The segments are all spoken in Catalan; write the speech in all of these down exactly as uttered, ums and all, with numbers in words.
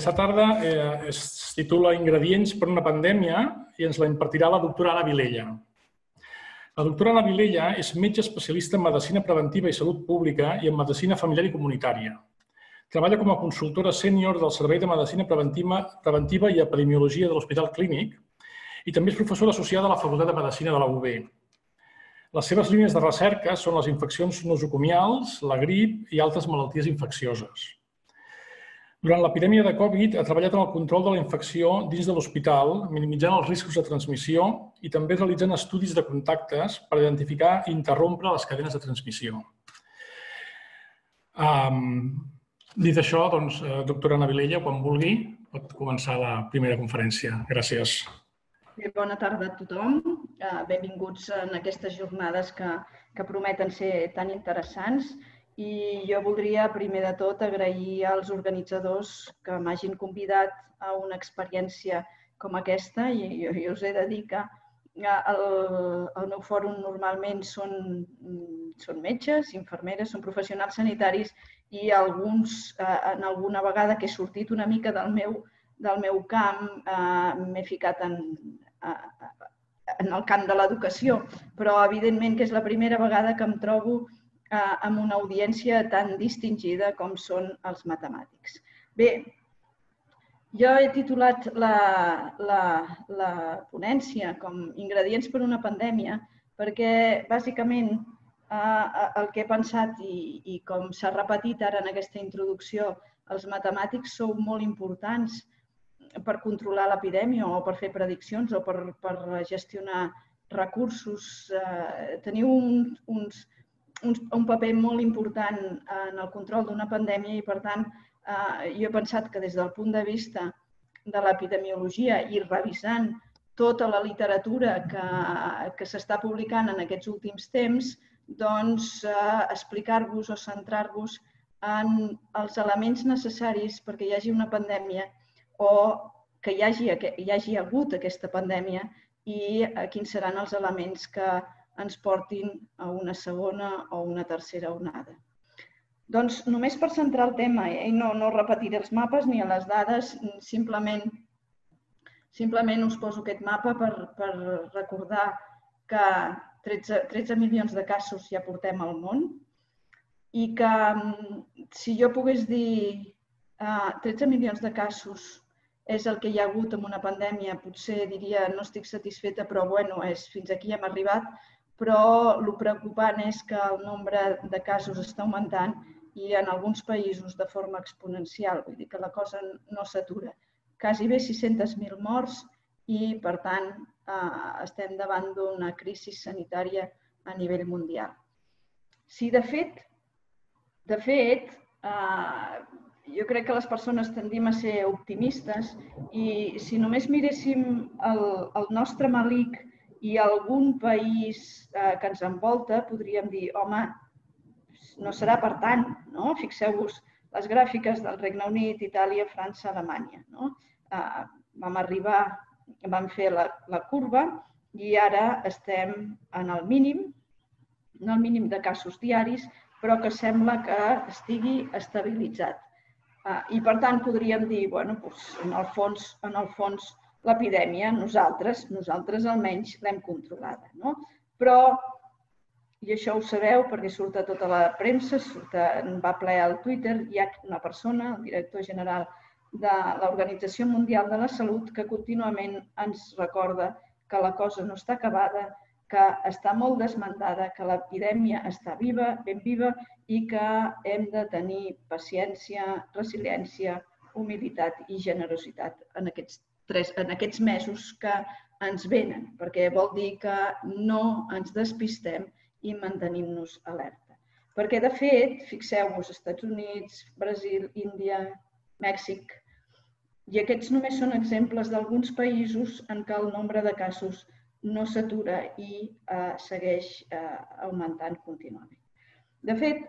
Aquesta tarda eh, es titula Ingredients per una pandèmia i ens la impartirà la doctora Anna Vilella. La doctora Anna Vilella és metge especialista en medicina preventiva i salut pública i en medicina familiar i comunitària. Treballa com a consultora sènior del Servei de Medicina Preventiva i Epidemiologia de l'Hospital Clínic i també és professora associada a la Facultat de Medicina de la U B. Les seves línies de recerca són les infeccions nosocomials, la grip i altres malalties infeccioses. Durant l'epidèmia de Covid ha treballat en el control de la infecció dins de l'hospital, minimitzant els riscos de transmissió i també realitzant estudis de contactes per identificar i interrompre les cadenes de transmissió. Dit això, doncs, doctora Anna Vilella, quan vulgui, pot començar la primera conferència. Gràcies. Bona tarda a tothom. Benvinguts en aquestes jornades que prometen ser tan interessants. I jo voldria, primer de tot, agrair als organitzadors que m'hagin convidat a una experiència com aquesta. I jo us he de dir que al meu fòrum normalment són metges, infermeres, són professionals sanitaris i en alguna vegada que he sortit una mica del meu camp m'he ficat en... en el camp de l'educació. Però, evidentment, que és la primera vegada que em trobo amb una audiència tan distingida com són els matemàtics. Bé, jo he titulat la ponència com Ingredients per una pandèmia perquè, bàsicament, el que he pensat i com s'ha repetit ara en aquesta introducció, els matemàtics són molt importants per controlar l'epidèmia o per fer prediccions o per gestionar recursos. Teniu uns... un paper molt important en el control d'una pandèmia i, per tant, jo he pensat que des del punt de vista de l'epidemiologia i revisant tota la literatura que s'està publicant en aquests últims temps, doncs explicar-vos o centrar-vos en els elements necessaris perquè hi hagi una pandèmia o que hi hagi hagut aquesta pandèmia i quins seran els elements que ens portin a una segona o una tercera onada. Doncs només per centrar el tema, i no repetiré els mapes ni les dades, simplement us poso aquest mapa per recordar que tretze milions de casos ja portem al món i que si jo pogués dir tretze milions de casos és el que hi ha hagut amb una pandèmia, potser diria no estic satisfeta, però bueno, fins aquí hem arribat. Però el preocupant és que el nombre de casos està augmentant i en alguns països de forma exponencial. Vull dir que la cosa no s'atura. Gairebé sis-cents mil morts i, per tant, estem davant d'una crisi sanitària a nivell mundial. Sí, de fet, de fet, jo crec que les persones tendim a ser optimistes i si només miréssim el nostre melic i algun país que ens envolta, podríem dir, home, no serà per tant, no? Fixeu-vos les gràfiques del Regne Unit, Itàlia, França, Alemanya, no? Vam arribar, vam fer la curva i ara estem en el mínim, en el mínim de casos diaris, però que sembla que estigui estabilitzat. I per tant podríem dir, bueno, en el fons, en el fons, l'epidèmia, nosaltres, nosaltres almenys l'hem controlada, no? Però, i això ho sabeu perquè surt a tota la premsa, va ple al Twitter, hi ha una persona, el director general de l'Organització Mundial de la Salut, que contínuament ens recorda que la cosa no està acabada, que està molt desmandada, que l'epidèmia està viva, ben viva, i que hem de tenir paciència, resiliència, humilitat i generositat en aquests en aquests mesos que ens venen, perquè vol dir que no ens despistem i mantenim-nos alerta. Perquè, de fet, fixeu-vos, Estats Units, Brasil, Índia, Mèxic, i aquests només són exemples d'alguns països en què el nombre de casos no s'atura i segueix augmentant contínuament. De fet,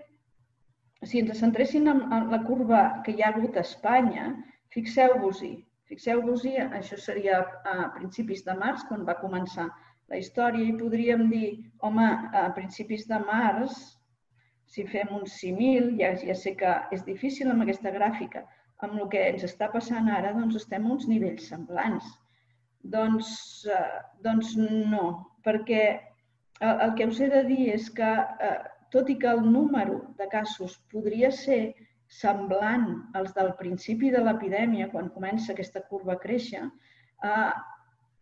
si ens centréssim en la curva que hi ha hagut a Espanya, fixeu-vos-hi, Fixeu-vos-hi, això seria a principis de març, quan va començar la història, i podríem dir, home, a principis de març, si fem un símil, ja sé que és difícil amb aquesta gràfica, amb el que ens està passant ara, doncs estem a uns nivells semblants. Doncs no, perquè el que us he de dir és que, tot i que el número de casos podria ser semblant als del principi de l'epidèmia, quan comença aquesta curva a créixer,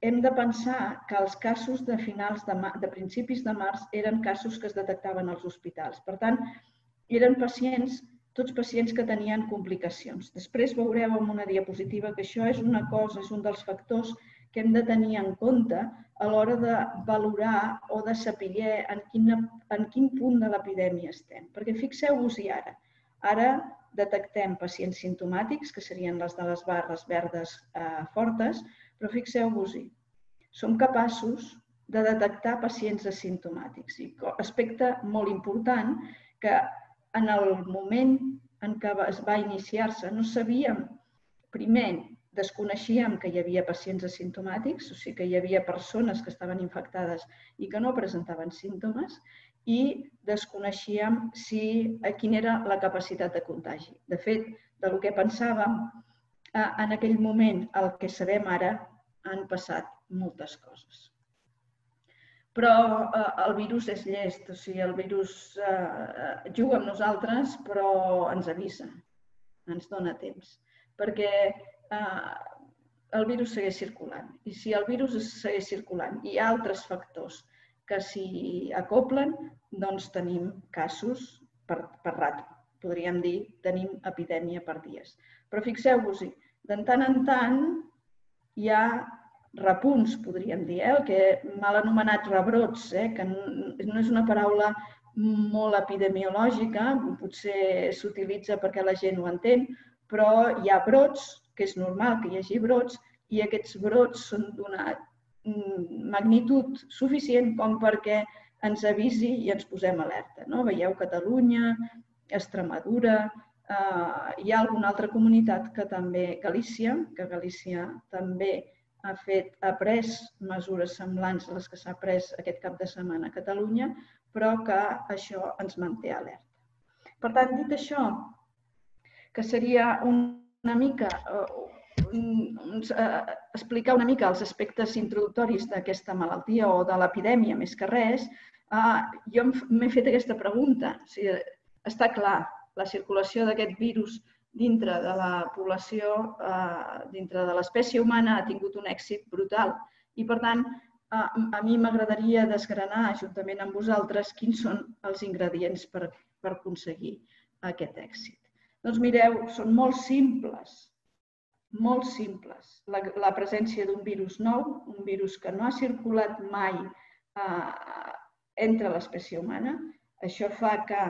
hem de pensar que els casos de finals de principis de març eren casos que es detectaven als hospitals. Per tant, eren pacients tots pacients que tenien complicacions. Després veureu en una diapositiva que això és una cosa, és un dels factors que hem de tenir en compte a l'hora de valorar o de saber en quin punt de l'epidèmia estem. Perquè fixeu-vos-hi ara. Ara detectem pacients simptomàtics, que serien les de les barres verdes fortes, però fixeu-vos-hi. Som capaços de detectar pacients asimptomàtics. Aspecte molt important que en el moment en què es va iniciar-se, no sabíem, primer, desconeixíem que hi havia pacients asimptomàtics, o sigui que hi havia persones que estaven infectades i que no presentaven símptomes, i desconeixíem quina era la capacitat de contagi. De fet, del que pensàvem en aquell moment, el que sabem ara, han passat moltes coses. Però el virus és llest, o sigui, el virus juga amb nosaltres, però ens avisa, ens dona temps, perquè el virus segueix circulant. I si el virus segueix circulant i hi ha altres factors que s'hi acoplen, doncs tenim casos per rato. Podríem dir tenim epidèmia per dies. Però fixeu-vos-hi, de tant en tant hi ha repunts, podríem dir, el que mal anomenat rebrots, que no és una paraula molt epidemiològica, potser s'utilitza perquè la gent ho entén, però hi ha brots, que és normal que hi hagi brots, i aquests brots són d'una magnitud suficient com perquè ens avisi i ens posem alerta. Veieu Catalunya, Extremadura, hi ha alguna altra comunitat que també, Galícia, que Galícia també ha fet, ha pres mesures semblants a les que s'ha pres aquest cap de setmana a Catalunya, però que això ens manté alerta. Per tant, dit això, que seria una mica explicar una mica els aspectes introductoris d'aquesta malaltia o de l'epidèmia, més que res, jo m'he fet aquesta pregunta. Està clar, la circulació d'aquest virus dintre de la població, dintre de l'espècie humana, ha tingut un èxit brutal. I, per tant, a mi m'agradaria desgranar, juntament amb vosaltres, quins són els ingredients per aconseguir aquest èxit. Doncs mireu, són molt simples, molt simples. La presència d'un virus nou, un virus que no ha circulat mai entre l'espècie humana, això fa que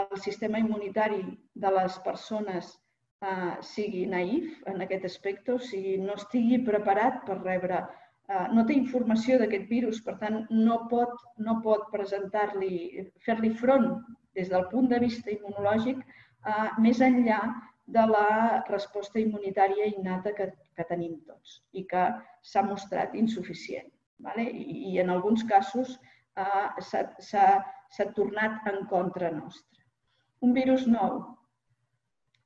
el sistema immunitari de les persones sigui naïf en aquest aspecte, o sigui, no estigui preparat per rebre, no té informació d'aquest virus, per tant, no pot presentar-li, fer-li front des del punt de vista immunològic més enllà de la resposta immunitària innata que tenim tots i que s'ha mostrat insuficient. I en alguns casos s'ha tornat en contra nostra. Un virus nou,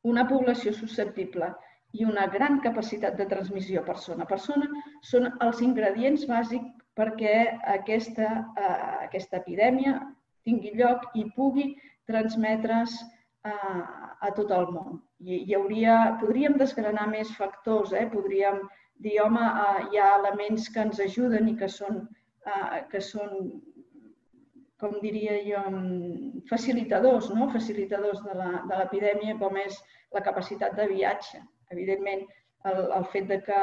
una població susceptible i una gran capacitat de transmissió persona a persona són els ingredients bàsics perquè aquesta epidèmia tingui lloc i pugui transmetre's a tot el món. Podríem desgranar més factors, podríem dir, home, hi ha elements que ens ajuden i que són, com diria jo, facilitadors, facilitadors de l'epidèmia, com és la capacitat de viatge. Evidentment, el fet que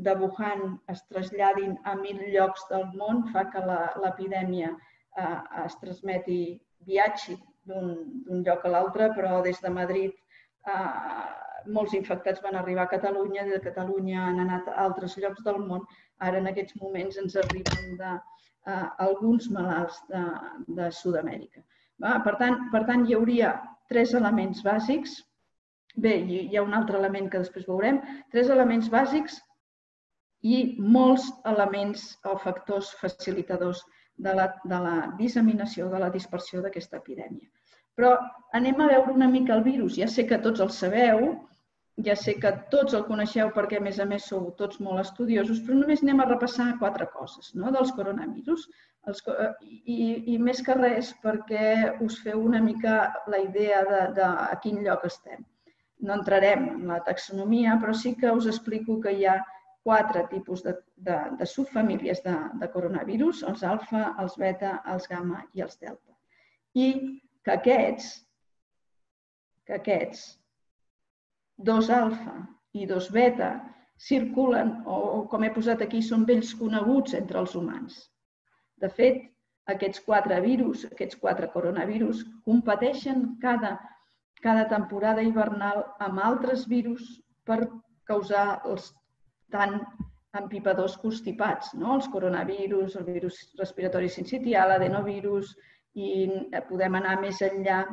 de Wuhan es traslladin a mil llocs del món fa que l'epidèmia es transmeti, viatgi d'un lloc a l'altre, però des de Madrid molts infectats van arribar a Catalunya, de Catalunya han anat a altres llocs del món. Ara, en aquests moments, ens arriben alguns malalts de Sud-amèrica. Per tant, hi hauria tres elements bàsics. Bé, hi ha un altre element que després veurem. Tres elements bàsics i molts elements o factors facilitadors de la disseminació, de la dispersió d'aquesta epidèmia. Però anem a veure una mica el virus. Ja sé que tots el sabeu, Ja sé que tots el coneixeu perquè, a més a més, sou tots molt estudiosos, però només anem a repassar quatre coses dels coronavirus. I més que res perquè us feu una mica la idea de a quin lloc estem. No entrarem en la taxonomia, però sí que us explico que hi ha quatre tipus de subfamílies de coronavirus, els alfa, els beta, els gamma i els delta. I que aquests, que aquests, dos alfa i dos beta circulen, o com he posat aquí, són vells coneguts entre els humans. De fet, aquests quatre virus, aquests quatre coronavirus, competeixen cada temporada hivernal amb altres virus per causar els tan empipadors constipats, els coronavirus, el virus respiratori sincitial, l'adenovirus, i podem anar més enllà,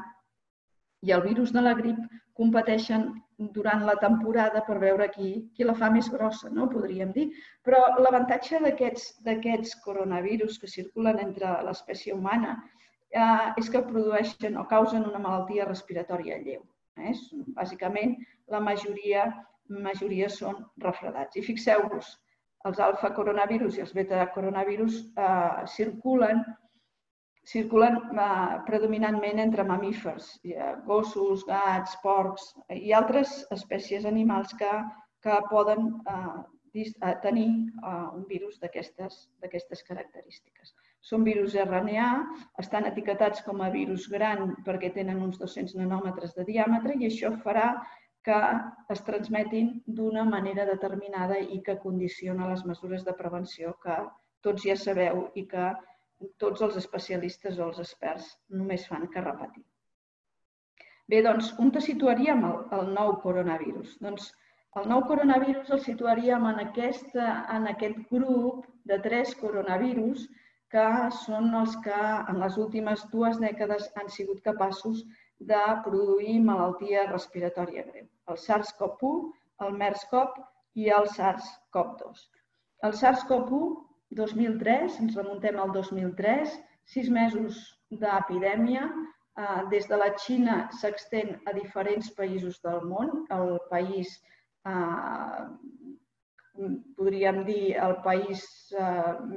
i el virus de la grip competeixen durant la temporada per veure qui la fa més grossa, podríem dir. Però l'avantatge d'aquests coronavirus que circulen entre l'espècie humana és que produeixen o causen una malaltia respiratòria lleu. Bàsicament, la majoria són refredats. I fixeu-vos, els alfa-coronavirus i els beta-coronavirus circulen Circulen predominantment entre mamífers, gossos, gats, porcs i altres espècies animals que poden tenir un virus d'aquestes característiques. Són virus R N A, estan etiquetats com a virus gran perquè tenen uns dos-cents nanòmetres de diàmetre i això farà que es transmetin d'una manera determinada i que condiciona les mesures de prevenció que tots ja sabeu i que tots els especialistes o els experts només fan que repetir. Bé, doncs, on te situaríem el nou coronavirus? Doncs el nou coronavirus el situaríem en aquest grup de tres coronavirus que són els que en les últimes dues dècades han sigut capaços de produir malaltia respiratòria greu. El SARS-CoV u, el MERS-CoV i el SARS-CoV dos. El SARS-CoV u dos mil tres, ens remuntem al dos mil tres, sis mesos d'epidèmia. Des de la Xina s'extén a diferents països del món. El país, podríem dir, el país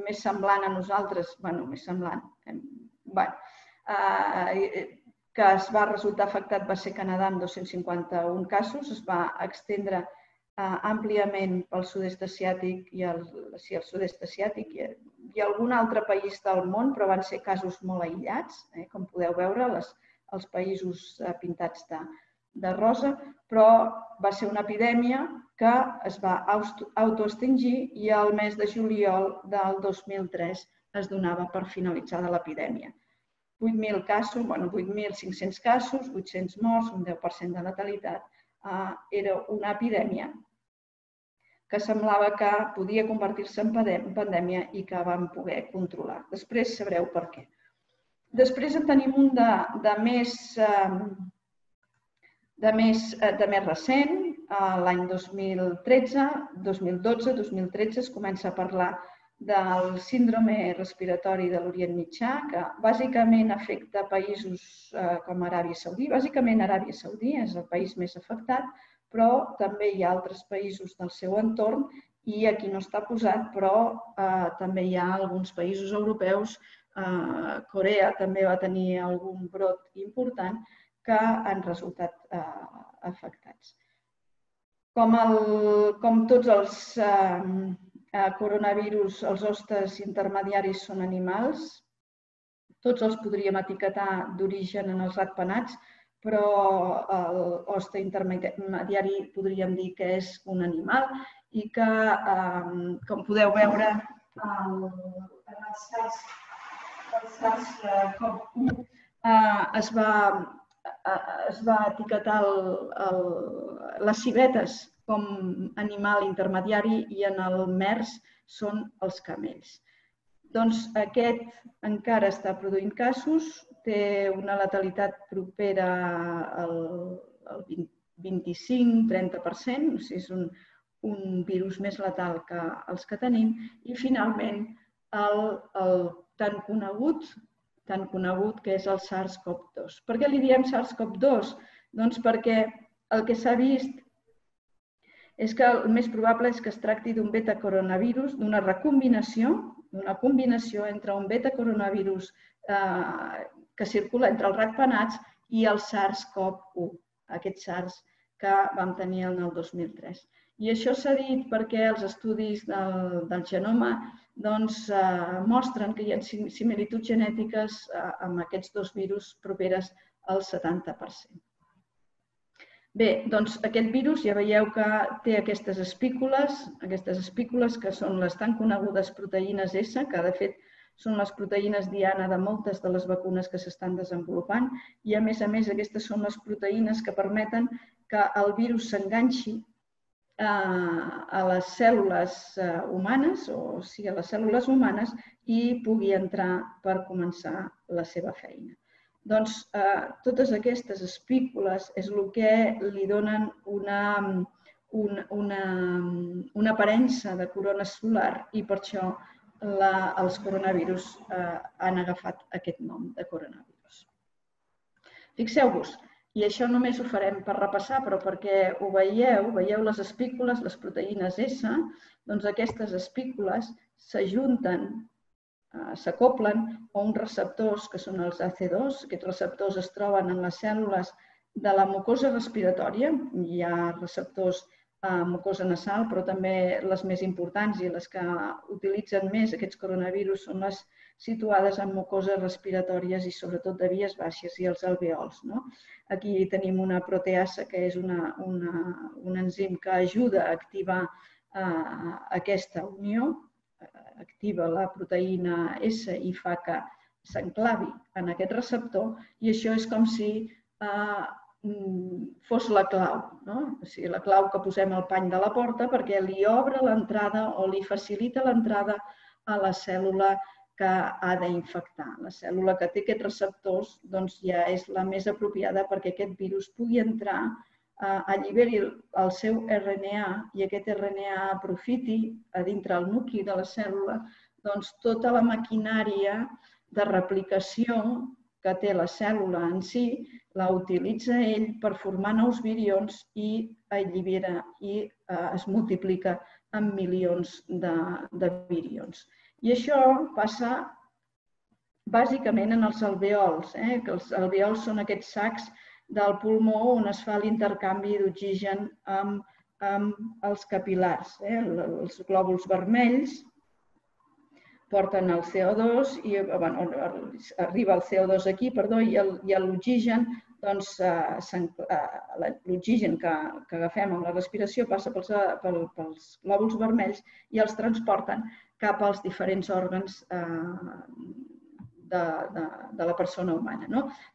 més semblant a nosaltres, bé, més semblant, que es va resultar afectat va ser Canadà amb dos-cents cinquanta-un casos, es va extendre àmpliament pel sud-est asiàtic i el sud-est asiàtic i algun altre país del món, però van ser casos molt aïllats, com podeu veure, els països pintats de rosa, però va ser una epidèmia que es va autoextingir i al mes de juliol del dos mil tres es donava per finalitzada l'epidèmia. vuit mil casos, bueno, vuit mil cinc-cents casos, vuit-cents morts, un deu per cent de natalitat. Era una epidèmia que semblava que podia convertir-se en pandèmia i que vam poder controlar. Després sabreu per què. Després en tenim un de més recent, l'any dos mil dotze, dos mil tretze es comença a parlar del síndrome respiratori de l'Orient Mitjà, que bàsicament afecta països com Aràbia Saudí. Bàsicament Aràbia Saudí és el país més afectat, però també hi ha altres països del seu entorn i aquí no està posat, però també hi ha alguns països europeus. Corea també va tenir algun brot important que han resultat afectats. Com tots els coronavirus, els hostes intermediaris són animals. Tots els podríem etiquetar d'origen en els ratpenats, però l'hoste intermediari podríem dir que és un animal i que, com podeu veure, en els SARS-CoV u es va etiquetar les civetes com animal intermediari i en el MERS són els camells. Doncs aquest encara està produint casos, té una letalitat propera al vint-i-cinc a trenta per cent, o sigui, és un virus més letal que els que tenim. I finalment, el tan conegut, tan conegut que és el SARS-CoV dos. Per què li diem SARS-CoV dos? Doncs perquè el que s'ha vist és que el més probable és que es tracti d'un beta-coronavirus, d'una recombinació, d'una combinació entre un beta-coronavirus que circula entre els ratpenats i el SARS-CoV u, aquest SARS que vam tenir el dos mil tres. I això s'ha dit perquè els estudis del genoma mostren que hi ha similituds genètiques amb aquests dos virus properes al setanta per cent. Bé, doncs aquest virus ja veieu que té aquestes espícules, aquestes espícules que són les tan conegudes proteïnes S, que de fet són les proteïnes diana de moltes de les vacunes que s'estan desenvolupant i a més a més aquestes són les proteïnes que permeten que el virus s'enganxi a les cèl·lules humanes o sigui a les cèl·lules humanes i pugui entrar per començar la seva feina. Doncs totes aquestes espícules és el que li donen una, una, una aparença de corona solar i per això la, els coronavirus han agafat aquest nom de coronavirus. Fixeu-vos. I això només ho farem per repassar, però perquè ho veieu, veieu les espícules, les proteïnes S, doncs aquestes espícules s'ajunten, s'acoplen a uns receptors que són els A C E dos. Aquests receptors es troben en les cèl·lules de la mucosa respiratòria. Hi ha receptors a mucosa nasal, però també les més importants i les que utilitzen més aquests coronavirus són les situades en mucoses respiratòries i sobretot de vies baixes i els alveols. Aquí tenim una proteasa que és un enzim que ajuda a activar aquesta unió, activa la proteïna S i fa que s'enclavi en aquest receptor i això és com si fos la clau, la clau que posem al pany de la porta perquè li obre l'entrada o li facilita l'entrada a la cèl·lula que ha d'infectar. La cèl·lula que té aquests receptors doncs ja és la més apropiada perquè aquest virus pugui entrar, alliberi el seu R N A i aquest R N A aprofiti a dintre el nucli de la cèl·lula doncs tota la maquinària de replicació que té la cèl·lula en si, la utilitza ell per formar nous virions i allibera i es multiplica en milions de virions. I això passa bàsicament en els alveols, que els alveols són aquests sacs del pulmó on es fa l'intercanvi d'oxigen amb els capil·lars. Els glòbuls vermells porten el C O dos, arriba el C O dos aquí, perdó, i l'oxigen, doncs l'oxigen que agafem amb la respiració passa pels glòbuls vermells i els transporten cap als diferents òrgans de la persona humana.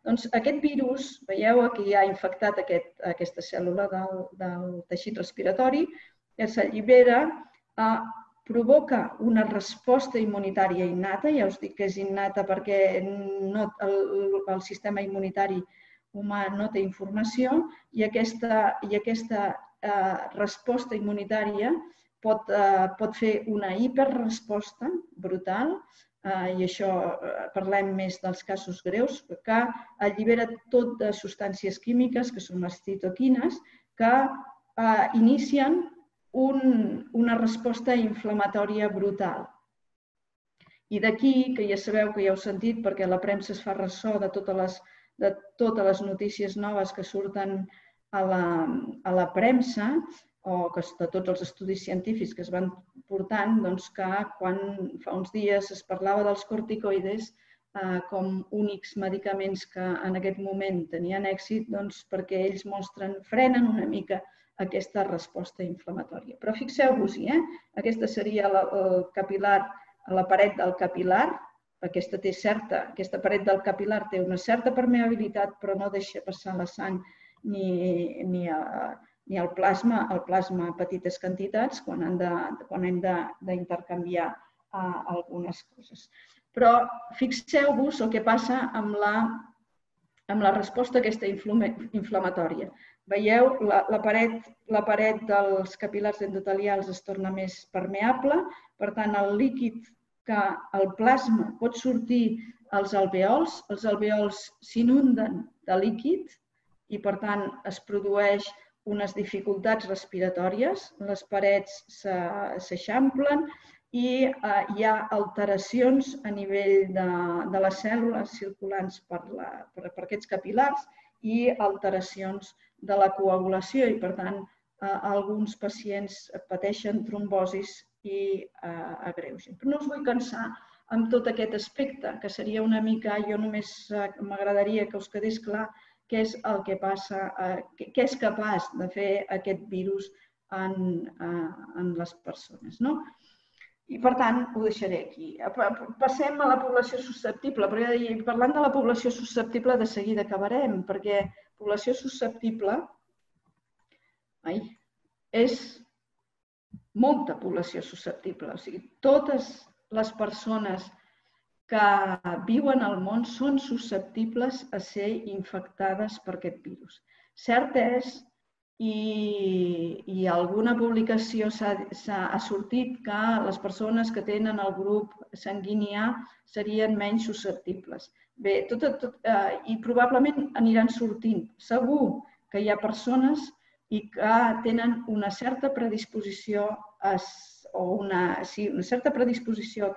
Doncs aquest virus, veieu que ha infectat aquesta cèl·lula del teixit respiratori, que s'allibera, provoca una resposta immunitària innata, ja us dic que és innata perquè el sistema immunitari humà no té informació, i aquesta resposta immunitària pot fer una hiperresposta brutal, i això parlem més dels casos greus, que allibera tot de substàncies químiques, que són les citoquines, que inicien una resposta inflamatòria brutal. I d'aquí, que ja sabeu que ja heu sentit, perquè la premsa es fa ressò de totes les notícies noves que surten a la premsa, o de tots els estudis científics que es van portant, doncs que quan fa uns dies es parlava dels corticoides com únics medicaments que en aquest moment tenien èxit, doncs perquè ells mostren, frenen una mica aquesta resposta inflamatòria. Però fixeu-vos-hi, aquesta seria el capil·lar, la paret del capil·lar, aquesta té certa, aquesta paret del capil·lar té una certa permeabilitat, però no deixa passar la sang ni a ni el plasma, el plasma a petites quantitats, quan hem d'intercanviar algunes coses. Però fixeu-vos el que passa amb la resposta aquesta inflamatòria. Veieu, la paret dels capil·lars endotelials es torna més permeable, per tant, el líquid que el plasma pot sortir als alveols, els alveols s'inunden de líquid i, per tant, es produeix unes dificultats respiratòries, les parets s'eixamplen i hi ha alteracions a nivell de les cèl·lules circulants per aquests capil·lars i alteracions de la coagulació i, per tant, alguns pacients pateixen trombosis i agreugen. Però no us vull cansar amb tot aquest aspecte, que seria una mica, jo només m'agradaria que us quedés clar què és el que passa, què és capaç de fer aquest virus en les persones. I, per tant, ho deixaré aquí. Passem a la població susceptible. Parlant de la població susceptible, de seguida acabarem, perquè població susceptible és molta població susceptible. O sigui, totes les persones que viuen al món són susceptibles a ser infectades per aquest virus. Cert és, i alguna publicació ha sortit, que les persones que tenen el grup sanguini A serien menys susceptibles. Bé, i probablement aniran sortint. Segur que hi ha persones i que tenen una certa predisposició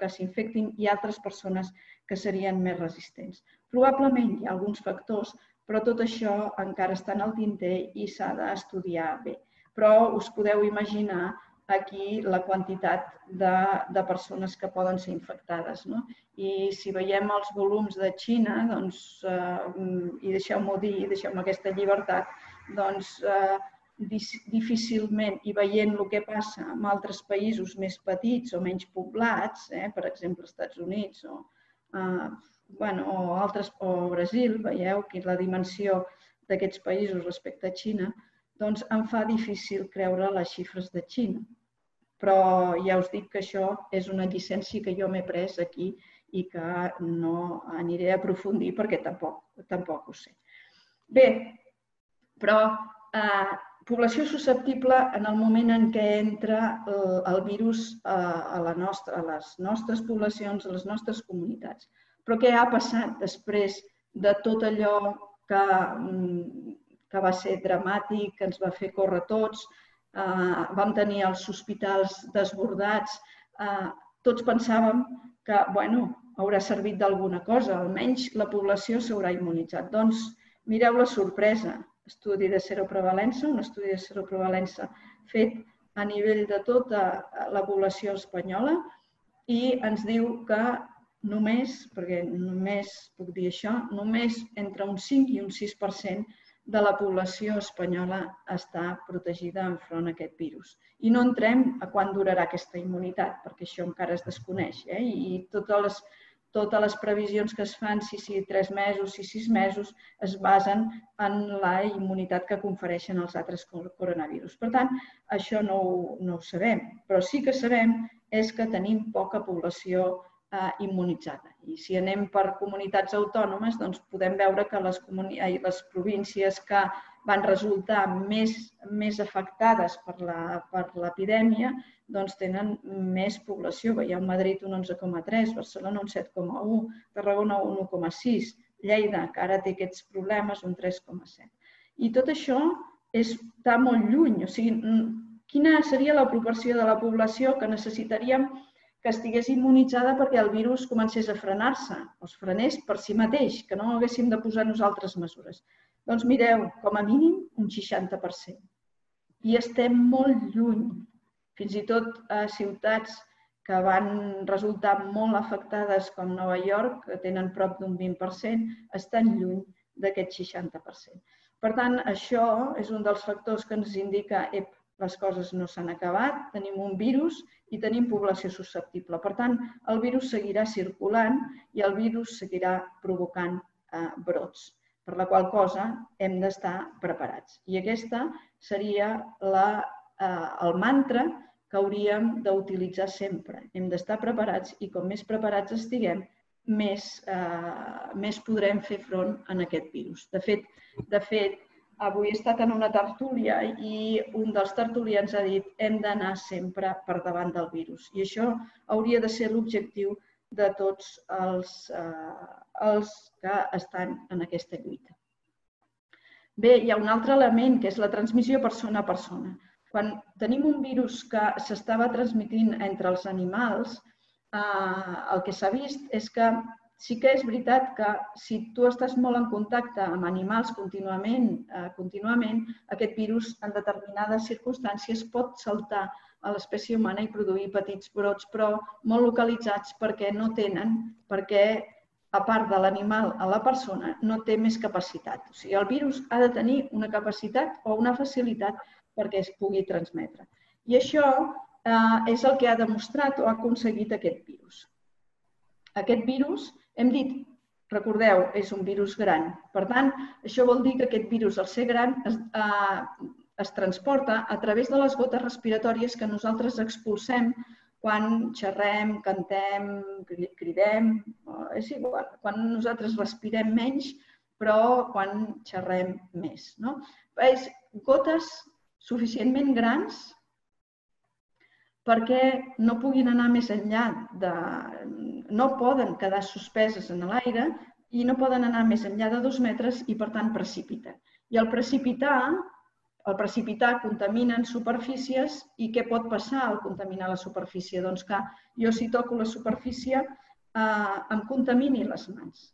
que s'infectin i altres persones que serien més resistents. Probablement hi ha alguns factors, però tot això encara està en el tinter i s'ha d'estudiar bé. Però us podeu imaginar aquí la quantitat de persones que poden ser infectades. I si veiem els volums de Xina, i deixeu-m'ho dir, deixeu-me aquesta llibertat, doncs difícilment, i veient el que passa en altres països més petits o menys poblats, per exemple, als Estats Units o Brasil, veieu la dimensió d'aquests països respecte a Xina, doncs em fa difícil creure les xifres de Xina. Però ja us dic que això és una llicència que jo m'he pres aquí i que no aniré a aprofundir perquè tampoc ho sé. Bé, però població susceptible en el moment en què entra el virus a les nostres poblacions, a les nostres comunitats. Però què ha passat després de tot allò que va ser dramàtic, que ens va fer córrer tots? Vam tenir els hospitals desbordats. Tots pensàvem que haurà servit d'alguna cosa, almenys la població s'haurà immunitzat. Doncs mireu la sorpresa. Estudi de seroprevalença, un estudi de seroprevalença fet a nivell de tota la població espanyola, i ens diu que només, perquè només puc dir això, només entre un cinc i un sis per cent de la població espanyola està protegida enfront a aquest virus. I no entrem a quan durarà aquesta immunitat, perquè això encara es desconeix. I totes les previsions que es fan, si sí tres mesos, si sis mesos, es basen en la immunitat que confereixen els altres coronavirus. Per tant, això no ho sabem, però sí que sabem és que tenim poca població espanyola immunitzada. I si anem per comunitats autònomes, doncs podem veure que les províncies que van resultar més afectades per l'epidèmia doncs tenen més població. Veieu Madrid un onze coma tres, Barcelona un set coma u, Tarragona un u coma sis, Lleida, que ara té aquests problemes, un tres coma set. I tot això està molt lluny. O sigui, quina seria la proporció de la població que necessitaríem que estigués immunitzada perquè el virus comencés a frenar-se, o es frenés per si mateix, que no haguéssim de posar nosaltres mesures? Doncs mireu, com a mínim, un seixanta per cent. I estem molt lluny. Fins i tot a ciutats que van resultar molt afectades, com Nova York, que tenen prop d'un vint per cent, estan lluny d'aquest seixanta per cent. Per tant, això és un dels factors que ens indica que les coses no s'han acabat, tenim un virus i tenim població susceptible. Per tant, el virus seguirà circulant i el virus seguirà provocant brots, per la qual cosa hem d'estar preparats. I aquest seria el mantra que hauríem d'utilitzar sempre. Hem d'estar preparats i com més preparats estiguem, més podrem fer front a aquest virus. De fet, avui he estat en una tertúlia i un dels tertulians ha dit hem d'anar sempre per davant del virus. I això hauria de ser l'objectiu de tots els que estan en aquesta lluita. Bé, hi ha un altre element, que és la transmissió persona a persona. Quan tenim un virus que s'estava transmitint entre els animals, el que s'ha vist és que sí que és veritat que si tu estàs molt en contacte amb animals contínuament, aquest virus en determinades circumstàncies pot saltar a l'espècie humana i produir petits brots, però molt localitzats perquè no tenen, perquè a part de l'animal a la persona, no té més capacitat. O sigui, el virus ha de tenir una capacitat o una facilitat perquè es pugui transmetre. I això és el que ha demostrat o ha aconseguit aquest virus. Aquest virus, hem dit, recordeu, és un virus gran. Per tant, això vol dir que aquest virus, al ser gran, es transporta a través de les gotes respiratòries que nosaltres expulsem quan xerrem, cantem, cridem, és igual, quan nosaltres respirem menys, però quan xerrem més. És gotes suficientment grans perquè no puguin anar més enllà, no poden quedar suspeses en l'aire i no poden anar més enllà de dos metres i, per tant, precipiten. I al precipitar, Al precipitar contaminen superfícies i què pot passar al contaminar la superfície? Doncs que jo, si toco la superfície, em contamini les mans.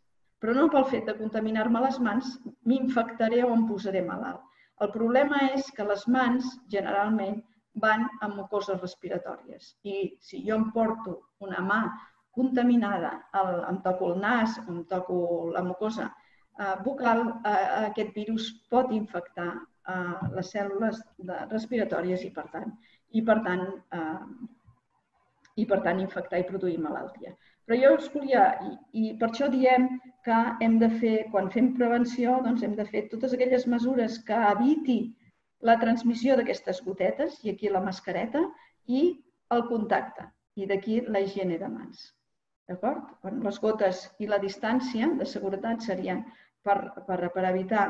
Però no pel fet de contaminar-me les mans m'infectaré o em posaré malalt. El problema és que les mans generalment van a mucoses respiratòries i si jo em porto una mà contaminada, em toco el nas, em toco la mucosa bucal, aquest virus pot infectar les cèl·lules respiratòries i, per tant, i per tant, i per tant infectar i produir malaltia. Però jo us volia, i per això diem que hem de fer, quan fem prevenció, doncs hem de fer totes aquelles mesures que eviti la transmissió d'aquestes gotetes, i aquí la mascareta, i el contacte, i d'aquí la higiene de mans. D'acord? Les gotes i la distància de seguretat serien per evitar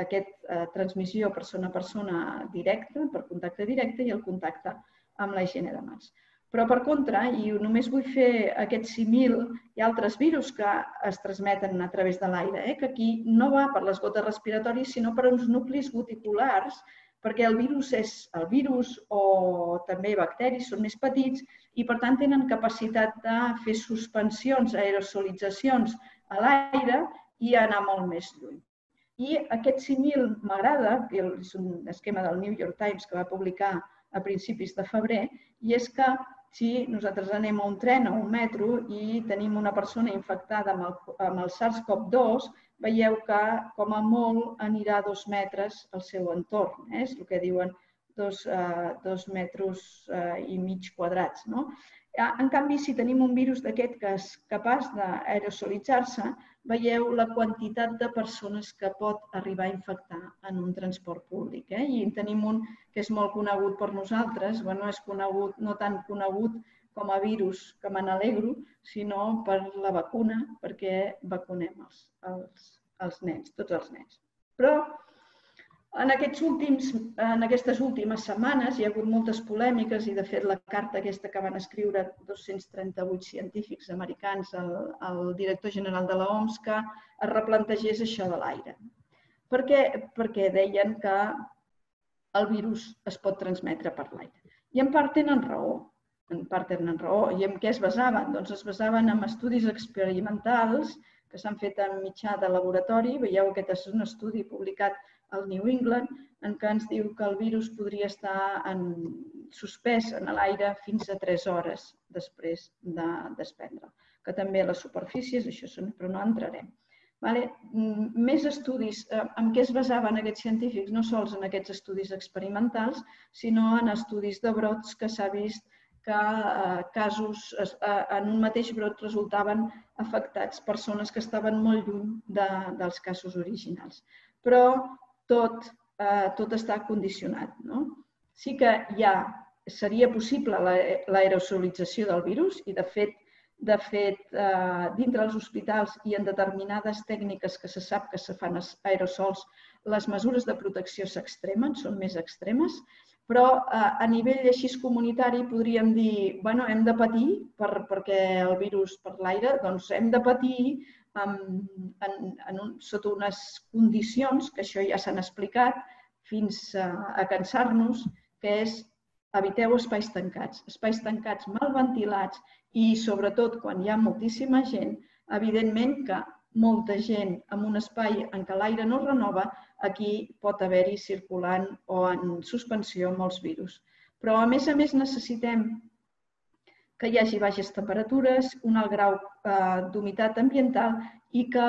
aquesta transmissió persona a persona directa, per contacte directe, i el contacte amb la higiene de mans. Però, per contra, i només vull fer aquest símil, hi ha altres virus que es transmeten a través de l'aire, que aquí no va per les gotes respiratòries, sinó per uns nuclis cuticulars, perquè el virus és el virus o també bacteris són més petits i, per tant, tenen capacitat de fer suspensions, aerosolitzacions a l'aire i anar molt més lluny. I aquest símil m'agrada, és un esquema del New York Times que va publicar a principis de febrer, i és que si nosaltres anem a un tren o un metro i tenim una persona infectada amb el SARS-CoV dos, veieu que, com a molt, anirà a dos metres al seu entorn. És el que diuen dos metres i mig quadrats. En canvi, si tenim un virus d'aquest que és capaç d'aerosolitzar-se, veieu la quantitat de persones que pot arribar a infectar en un transport públic. I en tenim un que és molt conegut per nosaltres, és conegut, no tan conegut com a virus, que me n'alegro, sinó per la vacuna, perquè vacunem els nens, tots els nens. Però En aquestes últimes setmanes hi ha hagut moltes polèmiques i, de fet, la carta aquesta que van escriure dos-cents trenta-vuit científics americans al director general de l'O M S que es replantegés això de l'aire. Perquè deien que el virus es pot transmetre per l'aire. I en part tenen raó. En part tenen raó. I en què es basaven? Doncs es basaven en estudis experimentals que s'han fet en mitjà de laboratori. Veieu, aquest és un estudi publicat al New England, en què ens diu que el virus podria estar suspès en l'aire fins a tres hores després de desprendre'l. Que també a les superfícies, això són, però no entrarem. Més estudis, en què es basaven aquests científics, no sols en aquests estudis experimentals, sinó en estudis de brots que s'ha vist que casos en un mateix brot resultaven afectats persones que estaven molt lluny dels casos originals. Però tot està condicionat. Sí que ja seria possible l'aerosolització del virus i, de fet, dintre dels hospitals i en determinades tècniques que se sap que se fan aerosols les mesures de protecció s'extremen, són més extremes, però a nivell així comunitari podríem dir, bueno, hem de patir perquè el virus per l'aire, doncs hem de patir sota unes condicions, que això ja s'han explicat, fins a cansar-nos, que és eviteu espais tancats. Espais tancats mal ventilats i, sobretot, quan hi ha moltíssima gent, evidentment que molta gent en un espai en què l'aire no es renova, aquí pot haver-hi circulant o en suspensió molts virus. Però, a més a més, necessitem que hi hagi baixes temperatures, un alt grau d'humitat ambiental i que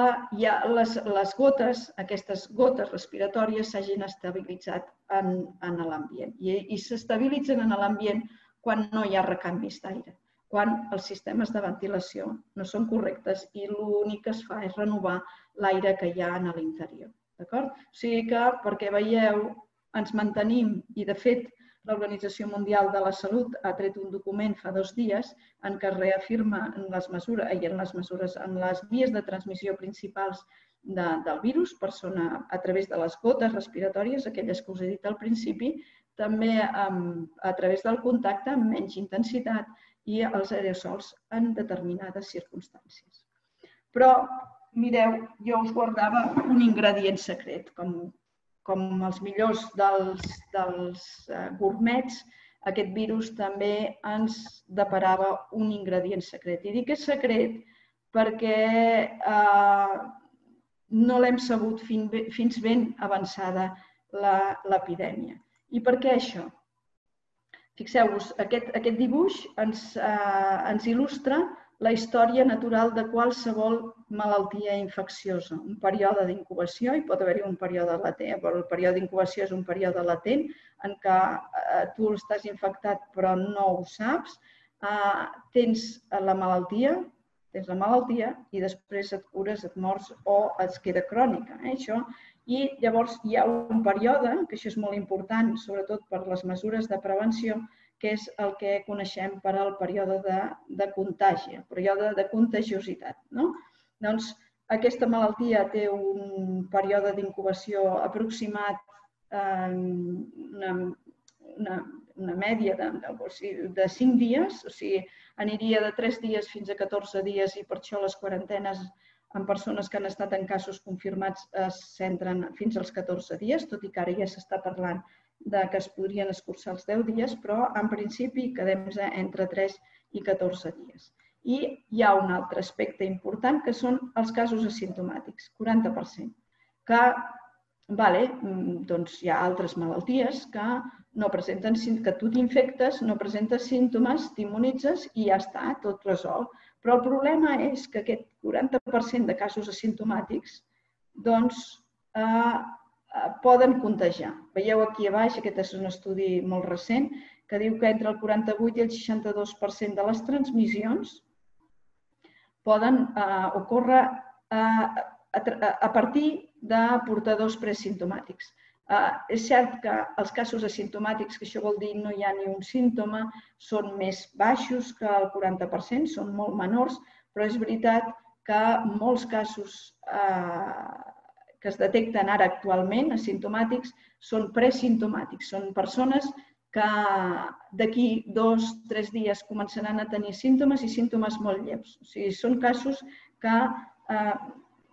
les gotes, aquestes gotes respiratòries, s'hagin estabilitzat en l'ambient. I s'estabilitzen en l'ambient quan no hi ha recanvis d'aire, quan els sistemes de ventilació no són correctes i l'únic que es fa és renovar l'aire que hi ha a l'interior. O sigui que, perquè veieu, ens mantenim i, de fet, l'Organització Mundial de la Salut ha tret un document fa dos dies en què es reafirma en les mesures, i en les mesures, en les vies de transmissió principals del virus, persona a través de les gotes respiratòries, aquelles que us he dit al principi, també a través del contacte amb menys intensitat i els aerosols en determinades circumstàncies. Però, mireu, jo us guardava un ingredient secret, com Com els millors dels gourmets, aquest virus també ens deparava un ingredient secret. I dic que és secret perquè no l'hem sabut fins ben avançada l'epidèmia. I per què això? Fixeu-vos, aquest dibuix ens il·lustra la història natural de qualsevol malaltia infecciosa. Un període d'incubació, hi pot haver-hi un període latent, però el període d'incubació és un període latent en què tu estàs infectat però no ho saps, tens la malaltia, tens la malaltia i després et cures, et mors o et queda crònica. Això. I llavors hi ha un període, que això és molt important, sobretot per les mesures de prevenció, que és el que coneixem per al període de contagi, el període de contagiositat. Doncs aquesta malaltia té un període d'incubació aproximat, una mèdia de cinc dies, o sigui, aniria de tres dies fins a catorze dies i per això les quarantenes en persones que han estat en casos confirmats es centren fins als catorze dies, tot i que ara ja s'està parlant que es podrien escurçar els deu dies, però en principi quedem-nos entre tres i catorze dies. I hi ha un altre aspecte important, que són els casos asimptomàtics, quaranta per cent, que hi ha altres malalties que tu t'infectes, no presentes símptomes, t'immunitzes i ja està, tot resolt. Però el problema és que aquest quaranta per cent de casos asimptomàtics poden contagiar. Veieu aquí a baix, aquest és un estudi molt recent, que diu que entre el quaranta-vuit i el seixanta-dos per cent de les transmissions poden ocórrer a partir de portadors presimptomàtics. És cert que els casos asimptomàtics, que això vol dir no hi ha ni un símptoma, són més baixos que el quaranta per cent, són molt menors, però és veritat que molts casos que es detecten ara actualment, asimptomàtics, són presimptomàtics. Són persones que d'aquí dos o tres dies començaran a tenir símptomes i símptomes molt lleus. O sigui, són casos que,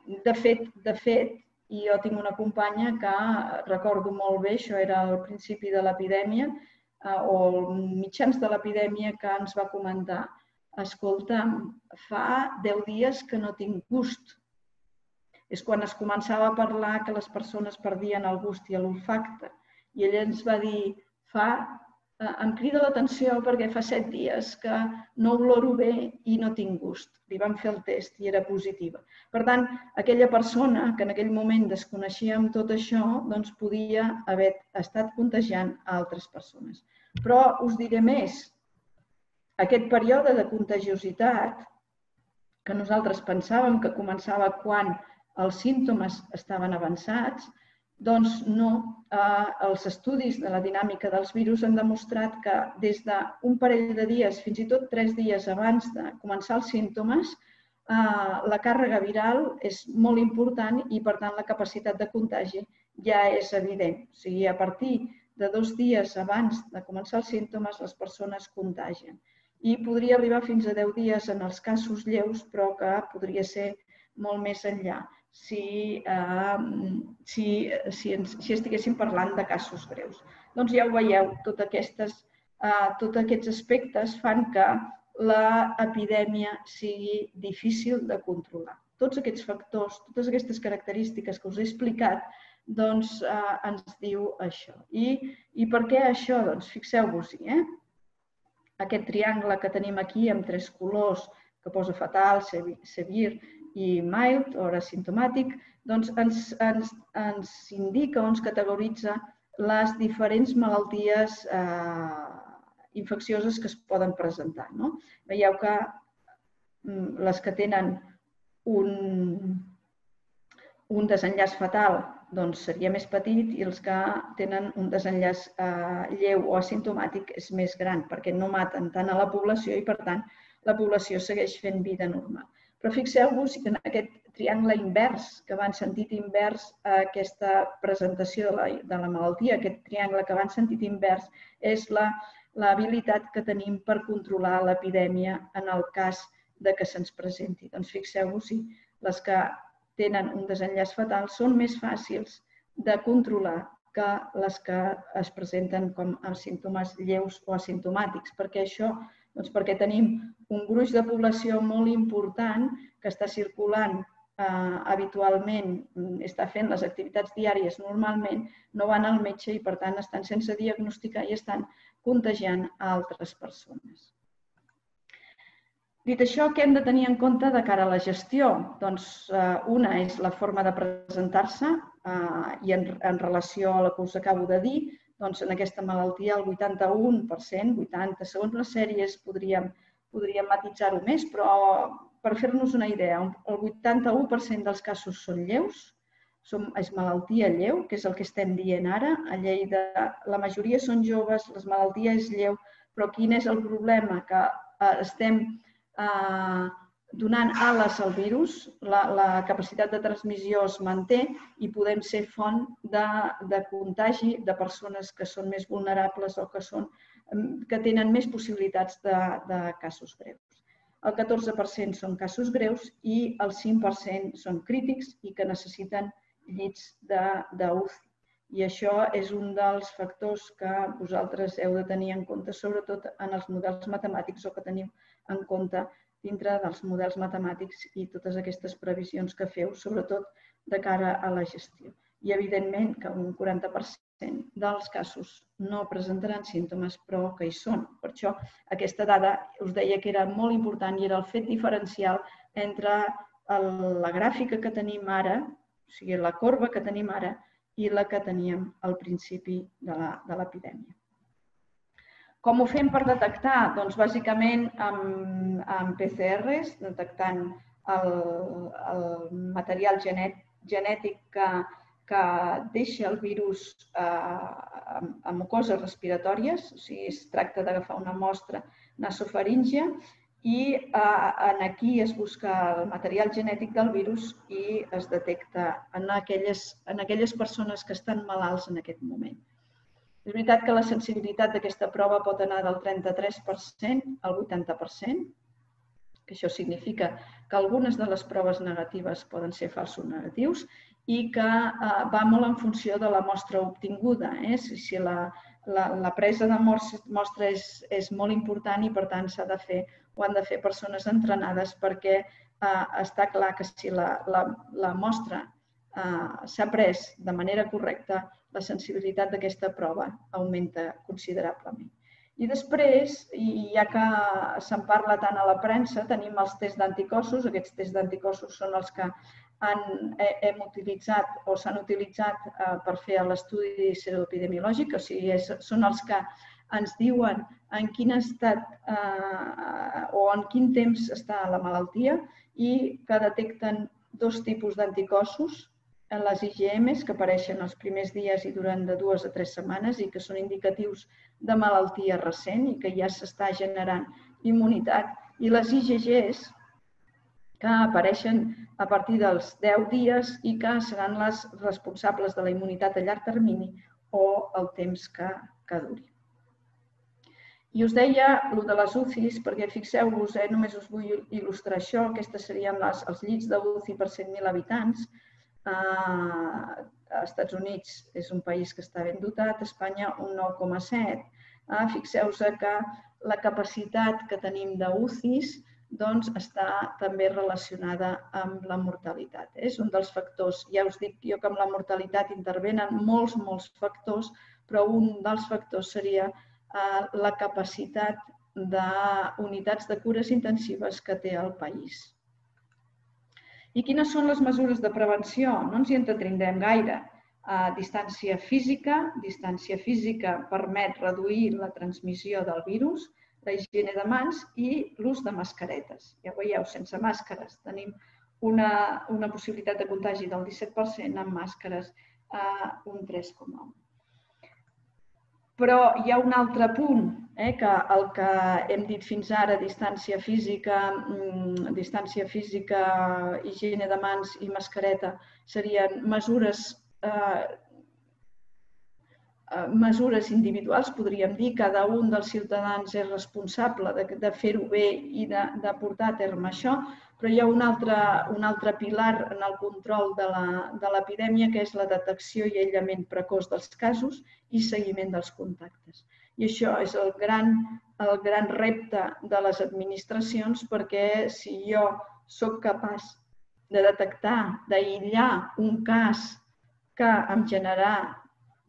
de fet, de fet, i jo tinc una companya que recordo molt bé, això era al principi de l'epidèmia, o mitjans de l'epidèmia, que ens va comentar, escolta, fa deu dies que no tinc gust. És quan es començava a parlar que les persones perdien el gust i l'olfacte. I ella ens va dir, em crida l'atenció perquè fa set dies que no oloro bé i no tinc gust. Li vam fer el test i era positiva. Per tant, aquella persona que en aquell moment desconeixíem tot això, doncs podia haver estat contagiant a altres persones. Però us diré més. Aquest període de contagiositat, que nosaltres pensàvem que començava quan els símptomes estaven avançats, doncs no. Els estudis de la dinàmica dels virus han demostrat que des d'un parell de dies, fins i tot tres dies abans de començar els símptomes, la càrrega viral és molt important i, per tant, la capacitat de contagi ja és evident. O sigui, a partir de dos dies abans de començar els símptomes, les persones contagien. I podria arribar fins a deu dies en els casos lleus, però que podria ser molt més enllà si estiguéssim parlant de casos greus. Doncs ja ho veieu, tots aquests aspectes fan que l'epidèmia sigui difícil de controlar. Tots aquests factors, totes aquestes característiques que us he explicat, doncs ens diu això. I per què això? Doncs fixeu-vos-hi, eh? Aquest triangle que tenim aquí amb tres colors que posa fatal, severe i mild o asimptomàtic, doncs ens indica o ens categoritza les diferents malalties infeccioses que es poden presentar. Veieu que les que tenen un desenllaç fatal doncs seria més petit i els que tenen un desenllaç lleu o asimptomàtic és més gran perquè no maten tant a la població i, per tant, la població segueix fent vida normal. Però fixeu-vos en aquest triangle invers, que va en sentit invers a aquesta presentació de la malaltia. Aquest triangle que va en sentit invers és l'habilitat que tenim per controlar l'epidèmia en el cas que se'ns presenti. Doncs fixeu-vos-hi, les que tenen un desenllaç fatal són més fàcils de controlar que les que es presenten com a símptomes lleus o asimptomàtics. Per què això? Doncs perquè tenim un gruix de població molt important que està circulant habitualment, està fent les activitats diàries normalment, no van al metge i, per tant, estan sense diagnosticar i estan contagiant a altres persones. Dit això, què hem de tenir en compte de cara a la gestió? Doncs una és la forma de presentar-se i en relació a la que us acabo de dir, doncs en aquesta malaltia el vuitanta-un per cent, vuitanta per cent segons les sèries podríem matisar-ho més, però per fer-nos una idea, el vuitanta-un per cent dels casos són lleus, és malaltia lleu, que és el que estem dient ara. A Lleida la majoria són joves, la malaltia és lleu, però quin és el problema? Que estem donant ales al virus, la capacitat de transmissió es manté i podem ser font de contagi de persones que són més vulnerables o que tenen més possibilitats de casos greus. El catorze per cent són casos greus i el cinc per cent són crítics i que necessiten llits d'U C I. I això és un dels factors que vosaltres heu de tenir en compte, sobretot en els models matemàtics o que teniu en compte dintre dels models matemàtics i totes aquestes previsions que feu, sobretot de cara a la gestió. I, evidentment, que un quaranta per cent dels casos no presentaran símptomes, però que hi són. Per això, aquesta dada us deia que era molt important i era el fet diferencial entre la gràfica que tenim ara, o sigui, la corba que tenim ara, i la que teníem al principi de l'epidèmia. Com ho fem per detectar? Doncs bàsicament amb P C Rs, detectant el material genètic que deixa el virus a mucoses respiratòries, o sigui, es tracta d'agafar una mostra nasofaringe i aquí es busca el material genètic del virus i es detecta en aquelles persones que estan malalts en aquest moment. És veritat que la sensibilitat d'aquesta prova pot anar del trenta-tres per cent al vuitanta per cent, que això significa que algunes de les proves negatives poden ser falsos negatius i que va molt en funció de la mostra obtinguda. Si la presa de mostra és molt important i, per tant, s'ha de fer o han de fer persones entrenades perquè està clar que si la mostra s'ha pres de manera correcta, la sensibilitat d'aquesta prova augmenta considerablement. I després, ja que se'n parla tant a la premsa, tenim els tests d'anticossos. Aquests tests d'anticossos són els que hem utilitzat o s'han utilitzat per fer l'estudi seroepidemiològic, o sigui, són els que ens diuen en quin estat o en quin temps està la malaltia i que detecten dos tipus d'anticossos en les I G Ms que apareixen els primers dies i durant de dues a tres setmanes i que són indicatius de malaltia recent i que ja s'està generant immunitat. I les I G Gs, que apareixen a partir dels deu dies i que seran les responsables de la immunitat a llarg termini o el temps que, que duri. I us deia el de les U C Is, perquè fixeu-vos, eh, només us vull il·lustrar això, aquestes serien les, els llits de U C I per cent mil habitants. Eh, Estats Units és un país que està ben dotat, Espanya un nou coma set. Eh, Fixeu-vos que la capacitat que tenim de U C Is doncs, està també relacionada amb la mortalitat. És un dels factors, ja us dic jo que amb la mortalitat intervenen molts, molts factors, però un dels factors seria la capacitat d'unitats de cures intensives que té el país. I quines són les mesures de prevenció? No ens hi entretindrem gaire. Distància física. Distància física permet reduir la transmissió del virus, la higiene de mans i l'ús de mascaretes. Ja veieu, sense màscares tenim una, una possibilitat de contagi del disset per cent, amb màscares un tres coma nou per cent. Però hi ha un altre punt, eh, que el que hem dit fins ara, distància física, hm, distància física, higiene de mans i mascareta, serien mesures, eh, mesures individuals, podríem dir. Cada un dels ciutadans és responsable de, de fer-ho bé i de, de portar a terme això, però hi ha un altre, un altre pilar en el control de l'epidèmia, que és la detecció i aïllament precoç dels casos i seguiment dels contactes. I això és el gran, el gran repte de les administracions, perquè si jo sóc capaç de detectar, d'aïllar un cas que em generarà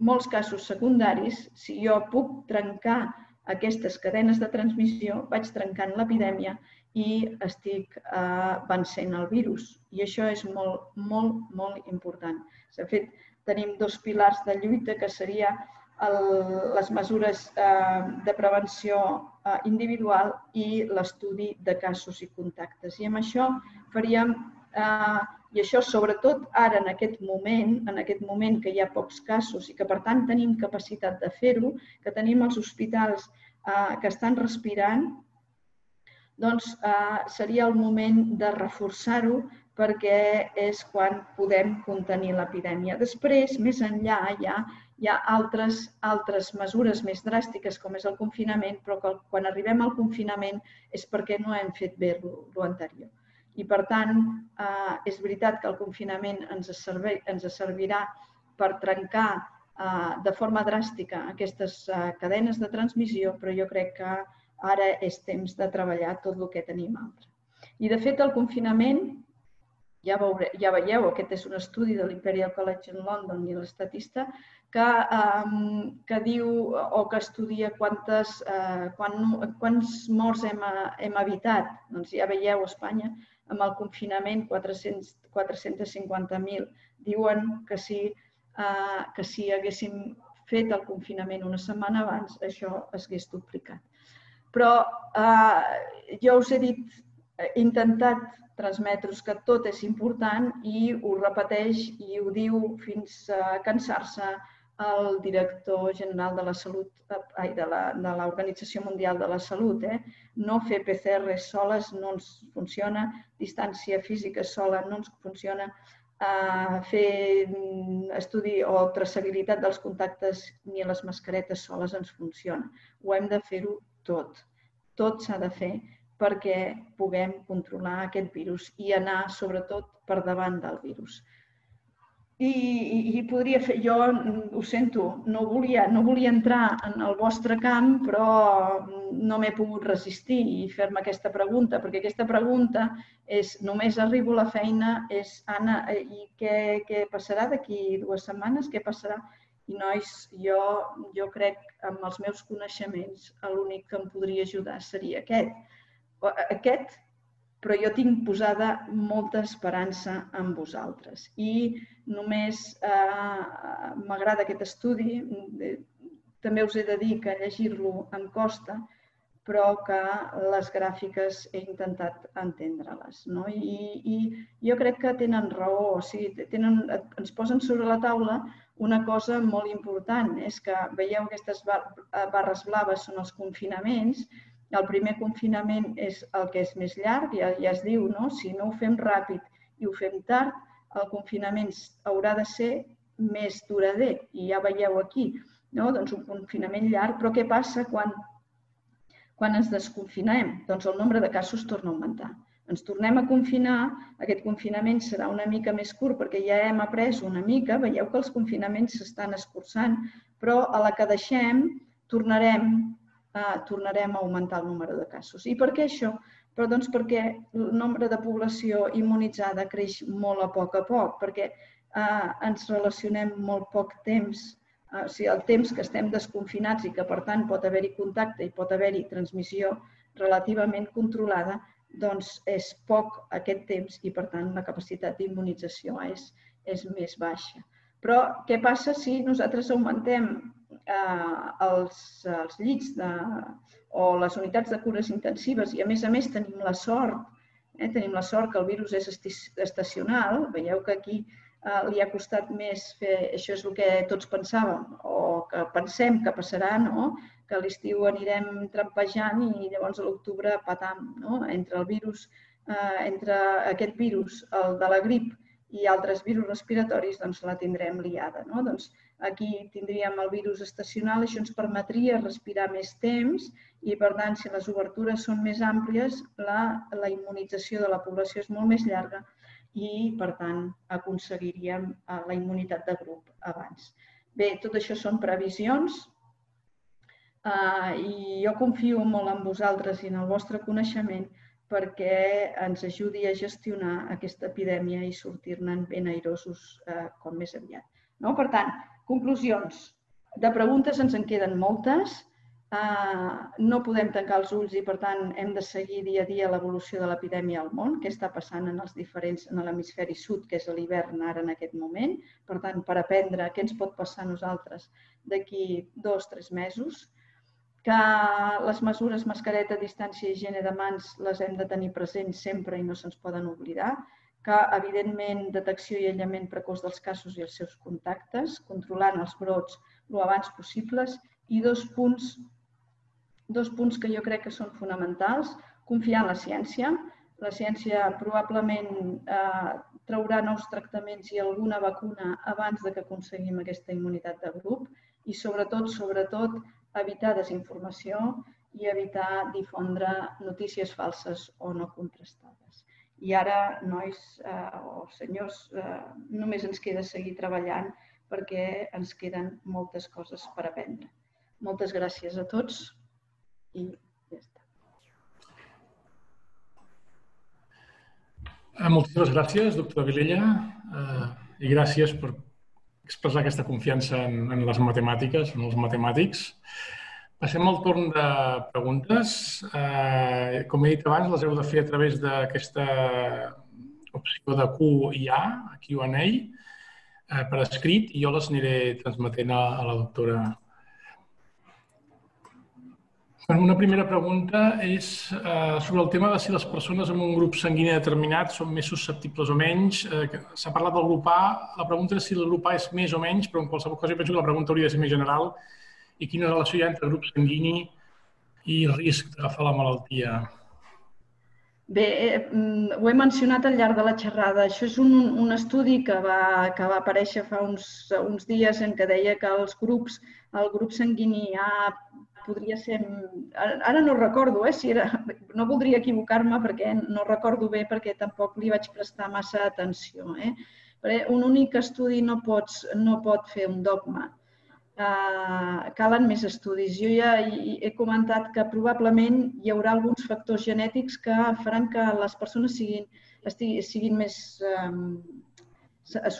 molts casos secundaris, si jo puc trencar aquestes cadenes de transmissió, vaig trencant l'epidèmia i estic vencent el virus. I això és molt, molt, molt important. De fet, tenim dos pilars de lluita, que serien les mesures de prevenció individual i l'estudi de casos i contactes. I amb això faríem... I això, sobretot ara, en aquest moment, en aquest moment que hi ha pocs casos i que, per tant, tenim capacitat de fer-ho, que tenim els hospitals que estan respirant, doncs seria el moment de reforçar-ho, perquè és quan podem contenir l'epidèmia. Després, més enllà, hi ha altres, altres mesures més dràstiques, com és el confinament, però quan arribem al confinament és perquè no hem fet bé l'anterior. I, per tant, és veritat que el confinament ens servirà per trencar de forma dràstica aquestes cadenes de transmissió, però jo crec que ara és temps de treballar tot el que tenim altre. I, de fet, el confinament, ja veieu, aquest és un estudi de l'Imperial College in London i l'estatista, que diu o que estudia quants morts hem evitat. Doncs ja veieu, a Espanya, amb el confinament, quatre-cents cinquanta mil. Diuen que si haguéssim fet el confinament una setmana abans, això es hagués duplicat. Però jo us he dit, he intentat transmetre-us que tot és important, i ho repeteix i ho diu fins a cansar-se el director general de la Salut, de l'Organització Mundial de la Salut. No fer P C R soles no ens funciona, distància física sola no ens funciona, fer estudi o traçabilitat dels contactes ni les mascaretes soles ens funciona. Ho hem de fer-ho tot. Tot s'ha de fer perquè puguem controlar aquest virus i anar, sobretot, per davant del virus. I podria fer... Jo ho sento, no volia entrar en el vostre camp, però no m'he pogut resistir i fer-me aquesta pregunta, perquè aquesta pregunta és només arribo a la feina, és Anna, i què passarà d'aquí dues setmanes? Què passarà? I, nois, jo crec, amb els meus coneixements, l'únic que em podria ajudar seria aquest. Aquest, però jo tinc posada molta esperança en vosaltres. I només m'agrada aquest estudi, també us he de dir que llegir-lo em costa, però que les gràfiques he intentat entendre-les. I jo crec que tenen raó, o sigui, ens posen sobre la taula una cosa molt important. És que veieu, aquestes barres blaves són els confinaments, El primer confinament és el que és més llarg, ja, ja es diu, no? Si no ho fem ràpid i ho fem tard, el confinament haurà de ser més durader. I ja veieu aquí, no? Doncs un confinament llarg. Però què passa quan, quan ens desconfinem? Doncs el nombre de casos torna a augmentar. Ens tornem a confinar, aquest confinament serà una mica més curt perquè ja hem après una mica, veieu que els confinaments s'estan escurçant, però a la que deixem tornarem tornarem a augmentar el número de casos. I per què això? Però doncs perquè el nombre de població immunitzada creix molt a poc a poc, perquè ens relacionem molt poc temps. O sigui, el temps que estem desconfinats i que, per tant, pot haver-hi contacte i pot haver-hi transmissió relativament controlada, doncs és poc aquest temps i, per tant, la capacitat d'immunització és més baixa. Però què passa si nosaltres augmentem els llits o les unitats de cures intensives i, a més a més, tenim la sort, tenim la sort que el virus és estacional, veieu que aquí li ha costat més fer, això és el que tots pensàvem, o que pensem que passarà, no? Que a l'estiu anirem trampejant i llavors a l'octubre patam, no? Entre el virus, entre aquest virus, el de la grip, i altres virus respiratoris, doncs la tindrem liada, no? Doncs aquí tindríem el virus estacional, això ens permetria respirar més temps i, per tant, si les obertures són més àmplies, la, la immunització de la població és molt més llarga i, per tant, aconseguiríem la immunitat de grup abans. Bé, tot això són previsions i jo confio molt en vosaltres i en el vostre coneixement perquè ens ajudi a gestionar aquesta epidèmia i sortir-ne'n ben airosos com més aviat. Per tant, conclusions. De preguntes ens en queden moltes. No podem tancar els ulls i, per tant, hem de seguir dia a dia l'evolució de l'epidèmia al món, què està passant en els diferents, en l'hemisferi sud, que és a l'hivern ara en aquest moment. Per tant, per aprendre què ens pot passar a nosaltres d'aquí dos o tres mesos. Que les mesures mascareta, distància i higiene de mans les hem de tenir presents sempre i no se'ns poden oblidar, que, evidentment, detecció i aïllament precoç dels casos i els seus contactes, controlant els brots el abans possibles, i dos punts, dos punts que jo crec que són fonamentals, confiar en la ciència. La ciència probablement traurà nous tractaments i alguna vacuna abans que aconseguim aquesta immunitat de grup i, sobretot, sobretot, evitar desinformació i evitar difondre notícies falses o no contrastades. I ara, nois o senyors, només ens queda seguir treballant perquè ens queden moltes coses per aprendre. Moltes gràcies a tots i ja està. Moltíssimes gràcies, doctora Vilella, i gràcies per expressar aquesta confiança en les matemàtiques, en els matemàtics. Passem al torn de preguntes. Com he dit abans, les heu de fer a través d'aquesta opció de Q i A, Q i A, per escrit, i jo les aniré transmetent a la doctora. Una primera pregunta és sobre el tema de si les persones amb un grup sanguini determinat són més susceptibles o menys. S'ha parlat del grup A, la pregunta és si el grup A és més o menys, però en qualsevol cosa penso que la pregunta hauria de ser més general i quina relació hi ha entre grup sanguini i risc d'agafar la malaltia. Bé, ho he mencionat al llarg de la xerrada. Això és un estudi que va aparèixer fa uns dies en què deia que els grups, el grup sanguini A podria ser... Ara no recordo, no voldria equivocar-me perquè no recordo bé perquè tampoc li vaig prestar massa atenció. Un únic estudi no pot fer un dogma. Calen més estudis. Jo ja he comentat que probablement hi haurà alguns factors genètics que faran que les persones siguin més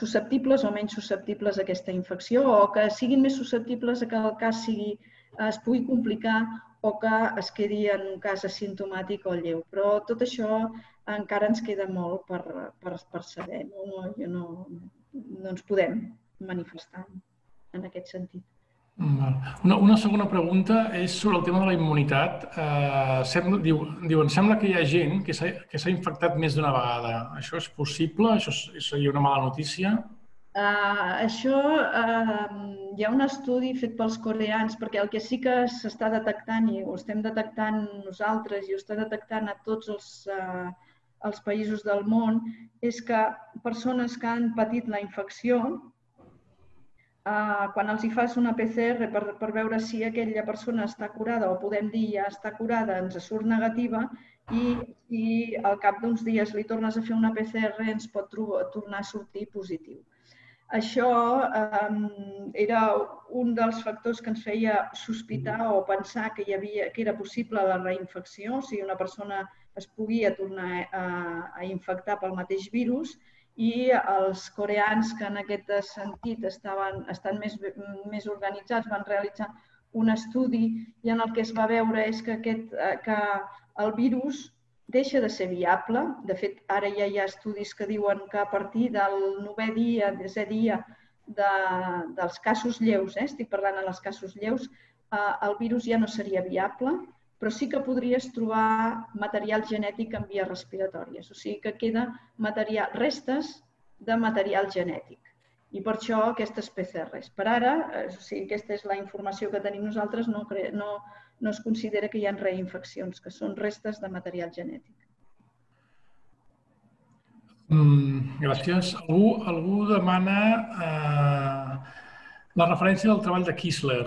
susceptibles o menys susceptibles a aquesta infecció o que siguin més susceptibles que el cas sigui es pugui complicar o que es quedi en un cas asimptomàtic o lleu. Però tot això encara ens queda molt per saber. No ens podem manifestar en aquest sentit. Una segona pregunta és sobre el tema de la immunitat. Diuen, sembla que hi ha gent que s'ha infectat més d'una vegada. Això és possible? Això seria una mala notícia? Això hi ha un estudi fet pels coreans, perquè el que sí que s'està detectant, i ho estem detectant nosaltres i ho està detectant a tots els països del món, és que persones que han patit la infecció, quan els hi fas una P C R per veure si aquella persona està curada o podem dir ja està curada, ens surt negativa, i al cap d'uns dies li tornes a fer una P C R i ens pot tornar a sortir positiu. Això era un dels factors que ens feia sospitar o pensar que era possible la reinfecció, o sigui, una persona es podia tornar a infectar pel mateix virus, i els coreans que en aquest sentit estan més organitzats van realitzar un estudi i en el que es va veure és que el virus deixa de ser viable. De fet, ara ja hi ha estudis que diuen que a partir del novè dia, desè dia dels casos lleus, estic parlant en els casos lleus, el virus ja no seria viable, però sí que podries trobar material genètic en vies respiratòries. O sigui que queda restes de material genètic. I per això aquestes P C Rs. Per ara, aquesta és la informació que tenim nosaltres, no es considera que hi ha reinfeccions, que són restes de material genètic. Gràcies. Algú demana la referència del treball de Kiesler,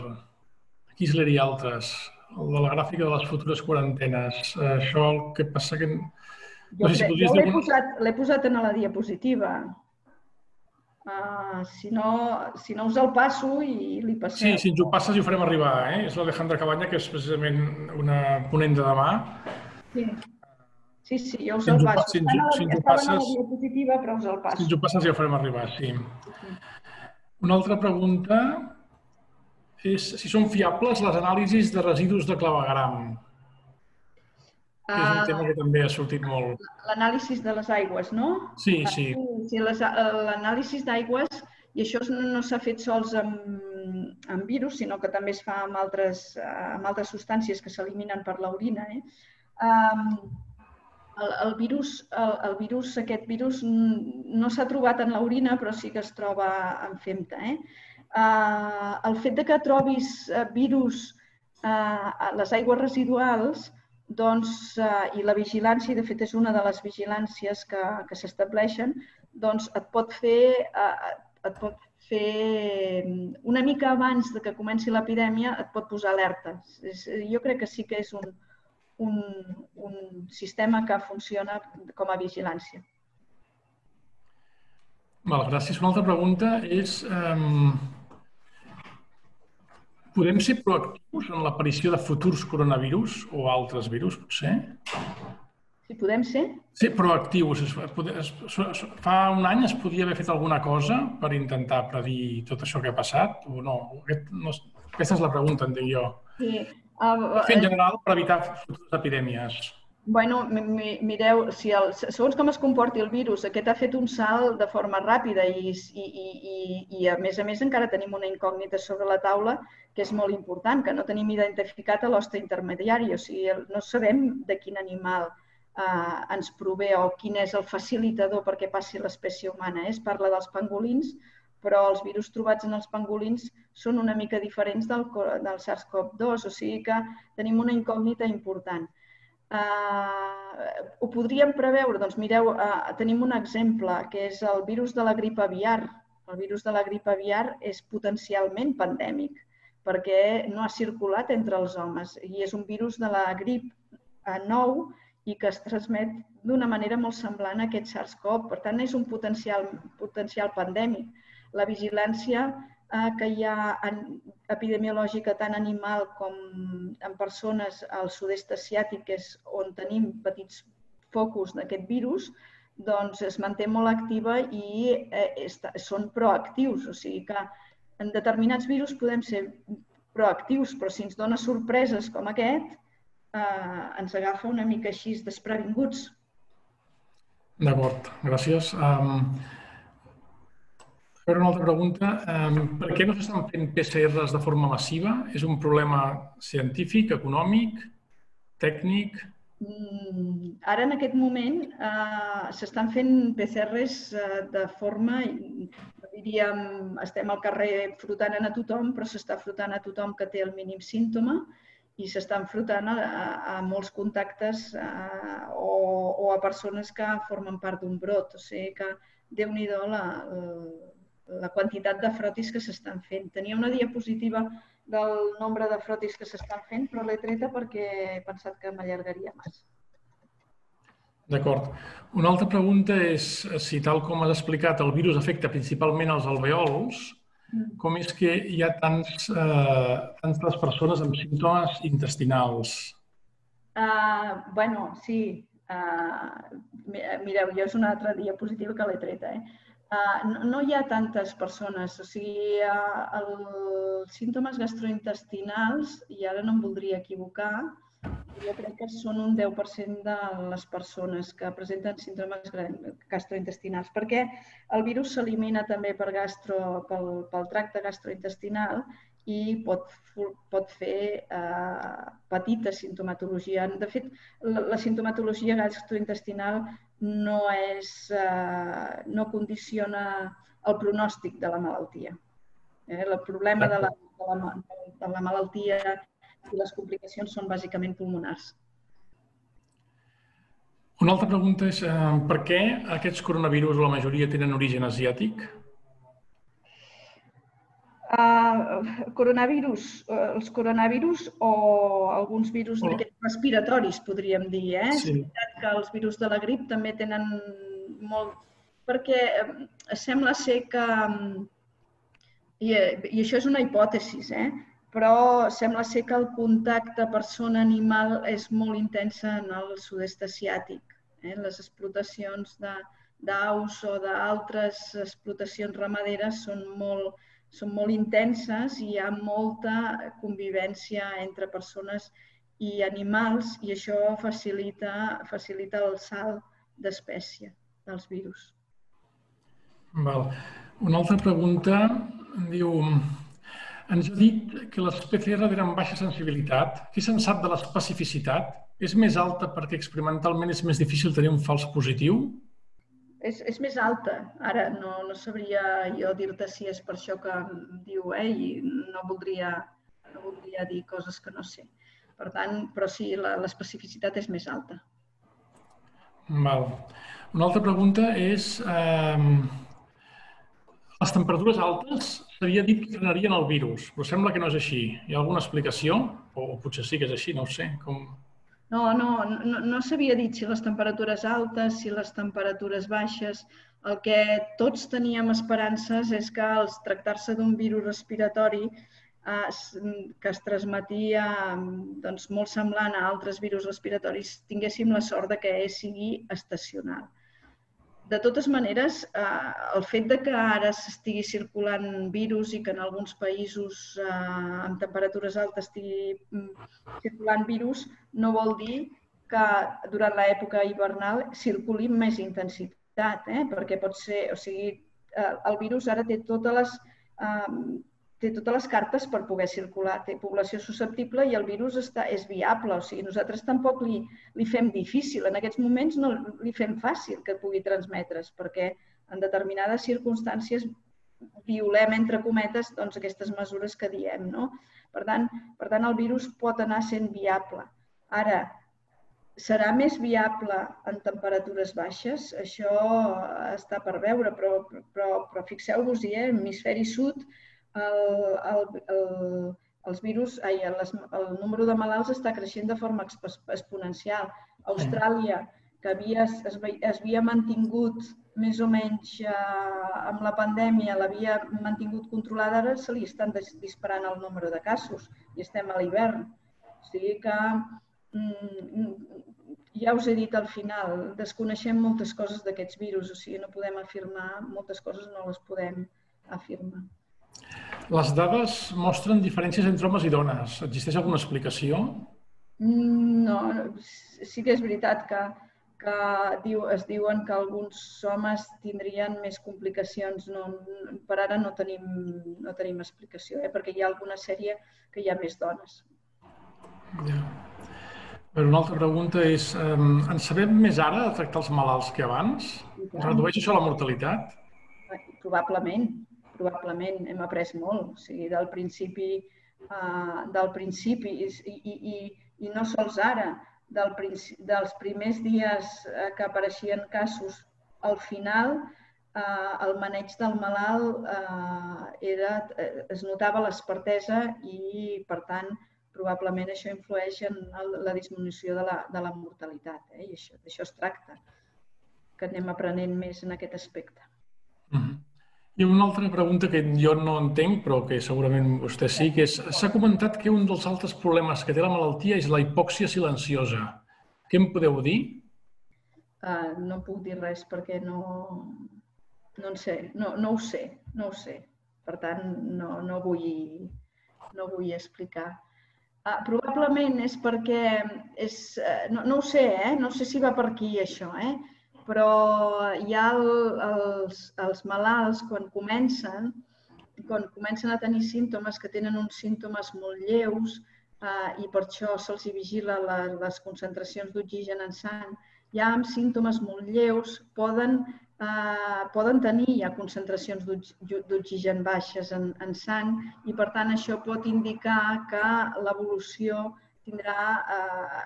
Kiesler i altres, de la gràfica de les futures quarantenes. Això el que passa que... Jo l'he posat en la diapositiva. Si no, us el passo i li passem. Sí, si ens ho passes i ho farem arribar. És l'Alejandra Cabanya, que és precisament una ponent de demà. Sí, sí, jo us el passo. Estava en la diapositiva, però us el passo. Si ens ho passes i ho farem arribar, sí. Una altra pregunta és si són fiables les anàlisis de residus de clavegueram. Que és un tema que també ha sortit molt. L'anàlisi de les aigües, no? Sí, sí. L'anàlisi d'aigües, i això no s'ha fet sols amb virus, sinó que també es fa amb altres substàncies que s'eliminen per l'orina. El virus, aquest virus, no s'ha trobat en l'orina, però sí que es troba en femta. El fet que trobis virus a les aigües residuals, doncs, i la vigilància, de fet és una de les vigilàncies que s'estableixen, doncs et pot fer una mica abans que comenci l'epidèmia, et pot posar alerta. Jo crec que sí que és un sistema que funciona com a vigilància. Gràcies. Una altra pregunta és... podem ser proactius en l'aparició de futurs coronavirus o altres virus, potser? Sí, podem ser? Ser proactius. Fa un any es podia haver fet alguna cosa per intentar predir tot això que ha passat o no? Aquesta és la pregunta, entenc jo. Fer en general per evitar futures epidèmies. Bé, mireu, segons com es comporti el virus, aquest ha fet un salt de forma ràpida i, a més a més, encara tenim una incògnita sobre la taula que és molt important, que no tenim identificat a l'hoste intermediari, o sigui, no sabem de quin animal ens prové o quin és el facilitador perquè passi l'espècie humana. Es parla dels pangolins, però els virus trobats en els pangolins són una mica diferents del SARS-CoV dos, o sigui que tenim una incògnita important. Ho podríem preveure? Doncs mireu, tenim un exemple, que és el virus de la grip aviar. El virus de la grip aviar és potencialment pandèmic perquè no ha circulat entre els homes i és un virus de la grip nou i que es transmet d'una manera molt semblant a aquest SARS-CoV. Per tant, és un potencial pandèmic. La vigilància que hi ha epidemiològica tant animal com en persones al sud-est asiàtic, que és on tenim petits focus d'aquest virus, doncs es manté molt activa i són proactius. O sigui que en determinats virus podem ser proactius, però si ens dona sorpreses com aquest, ens agafa una mica així desprevinguts. D'acord, gràcies. A veure, una altra pregunta. Per què no s'estan fent P C Rs de forma massiva? És un problema científic, econòmic, tècnic? Ara, en aquest moment, s'estan fent P C Rs de forma diríem, estem al carrer frotant a tothom, però s'està frotant a tothom que té el mínim símptoma i s'estan frotant a, a molts contactes a, o, o a persones que formen part d'un brot. O sigui que, déu-n'hi-do, la, la quantitat de frotis que s'estan fent. Tenia una diapositiva del nombre de frotis que s'estan fent, però l'he treta perquè he pensat que m'allargaria massa. D'acord. Una altra pregunta és si, tal com has explicat, el virus afecta principalment els alveols, com és que hi ha tantes persones amb símptomes intestinals? Bé, sí. Mireu, jo és una altra diapositiva que l'he treta. No hi ha tantes persones. O sigui, els símptomes gastrointestinals, i ara no em voldria equivocar, jo crec que són un deu per cent de les persones que presenten símptomes gastrointestinals, perquè el virus s'elimina també per gastro, pel, pel tracte gastrointestinal i pot, pot fer eh, petita sintomatologia. De fet, la, la sintomatologia gastrointestinal no, és, eh, no condiciona el pronòstic de la malaltia. Eh, el problema de la, de la, de la malaltia i les complicacions són bàsicament pulmonars. Una altra pregunta és per què aquests coronavirus, la majoria, tenen origen asiàtic? Coronavirus, els coronavirus o alguns virus respiratoris, podríem dir. És veritat que els virus de la grip també tenen molt... Perquè sembla ser que... I això és una hipòtesi, eh? Però sembla ser que el contacte persona-animal és molt intens en el sud-est asiàtic. Les explotacions d'aus o d'altres explotacions ramaderes són molt, són molt intenses i hi ha molta convivència entre persones i animals i això facilita, facilita el salt d'espècie dels virus. Val. Una altra pregunta diu... Ens ha dit que les P C R tenen baixa sensibilitat. Què se'n sap de l'especificitat? És més alta perquè experimentalment és més difícil tenir un fals positiu? És, és més alta. Ara no, no sabria jo dir-te si és per això que em diu, eh? I no voldria, no voldria dir coses que no sé. Per tant, però sí, l'especificitat és més alta. Val. Una altra pregunta és... Eh... Les temperatures altes s'havia dit que frenarien el virus, però sembla que no és així. Hi ha alguna explicació? O potser sí que és així, no ho sé. Com... No, no, no, no s'havia dit si les temperatures altes, si les temperatures baixes. El que tots teníem esperances és que al tractar-se d'un virus respiratori eh, que es transmetia doncs, molt semblant a altres virus respiratoris, tinguéssim la sort de que sigui estacional. De totes maneres, el fet que ara s'estigui circulant virus i que en alguns països amb temperatures altes estigui circulant virus no vol dir que durant l'època hivernal circuli amb més intensitat, eh? Perquè pot ser, o sigui, el virus ara té totes les, té totes les cartes per poder circular, té població susceptible i el virus està, és viable. O sigui, nosaltres tampoc li, li fem difícil, en aquests moments no li fem fàcil que pugui transmetre's, perquè en determinades circumstàncies violem, entre cometes, doncs, aquestes mesures que diem, no? Per tant, per tant, el virus pot anar sent viable. Ara, serà més viable en temperatures baixes? Això està per veure, però, però, però fixeu-vos-hi, eh? Hemisferi sud, El, el, el, els virus, ai, el, el número de malalts està creixent de forma exponencial. Austràlia, que havia, es, es havia mantingut més o menys eh, amb la pandèmia, l'havia mantingut controlada, ara se li estan disparant el número de casos i estem a l'hivern. O sigui que, mm, ja us he dit al final, desconeixem moltes coses d'aquests virus, o sigui, no podem afirmar, moltes coses no les podem afirmar. Les dades mostren diferències entre homes i dones. Existeix alguna explicació? No, sí que és veritat que, que diu, es diuen que alguns homes tindrien més complicacions. No, per ara no tenim, no tenim explicació, eh? Perquè hi ha alguna sèrie que hi ha més dones. Ja. Però una altra pregunta és, eh, en sabem més ara de tractar els malalts que abans? Redueix això la mortalitat? Probablement. probablement hem après molt, o sigui, del principi, del principi i no sols ara, dels primers dies que apareixien casos al final, el maneig del malalt es notava l'expertesa i, per tant, probablement això influeix en la disminució de la mortalitat. I d'això es tracta, que anem aprenent més en aquest aspecte. I una altra pregunta que jo no entenc, però que segurament vostè sí, que és, s'ha comentat que un dels altres problemes que té la malaltia és la hipòxia silenciosa. Què em podeu dir? No puc dir res perquè no en sé, no ho sé, no ho sé. Per tant, no vull explicar. Probablement és perquè, no ho sé, no sé si va per aquí això, però ja els malalts, quan comencen a tenir símptomes, que tenen uns símptomes molt lleus i per això se'ls vigila les concentracions d'oxigen en sang, ja amb símptomes molt lleus poden tenir ja concentracions d'oxigen baixes en sang i, per tant, això pot indicar que l'evolució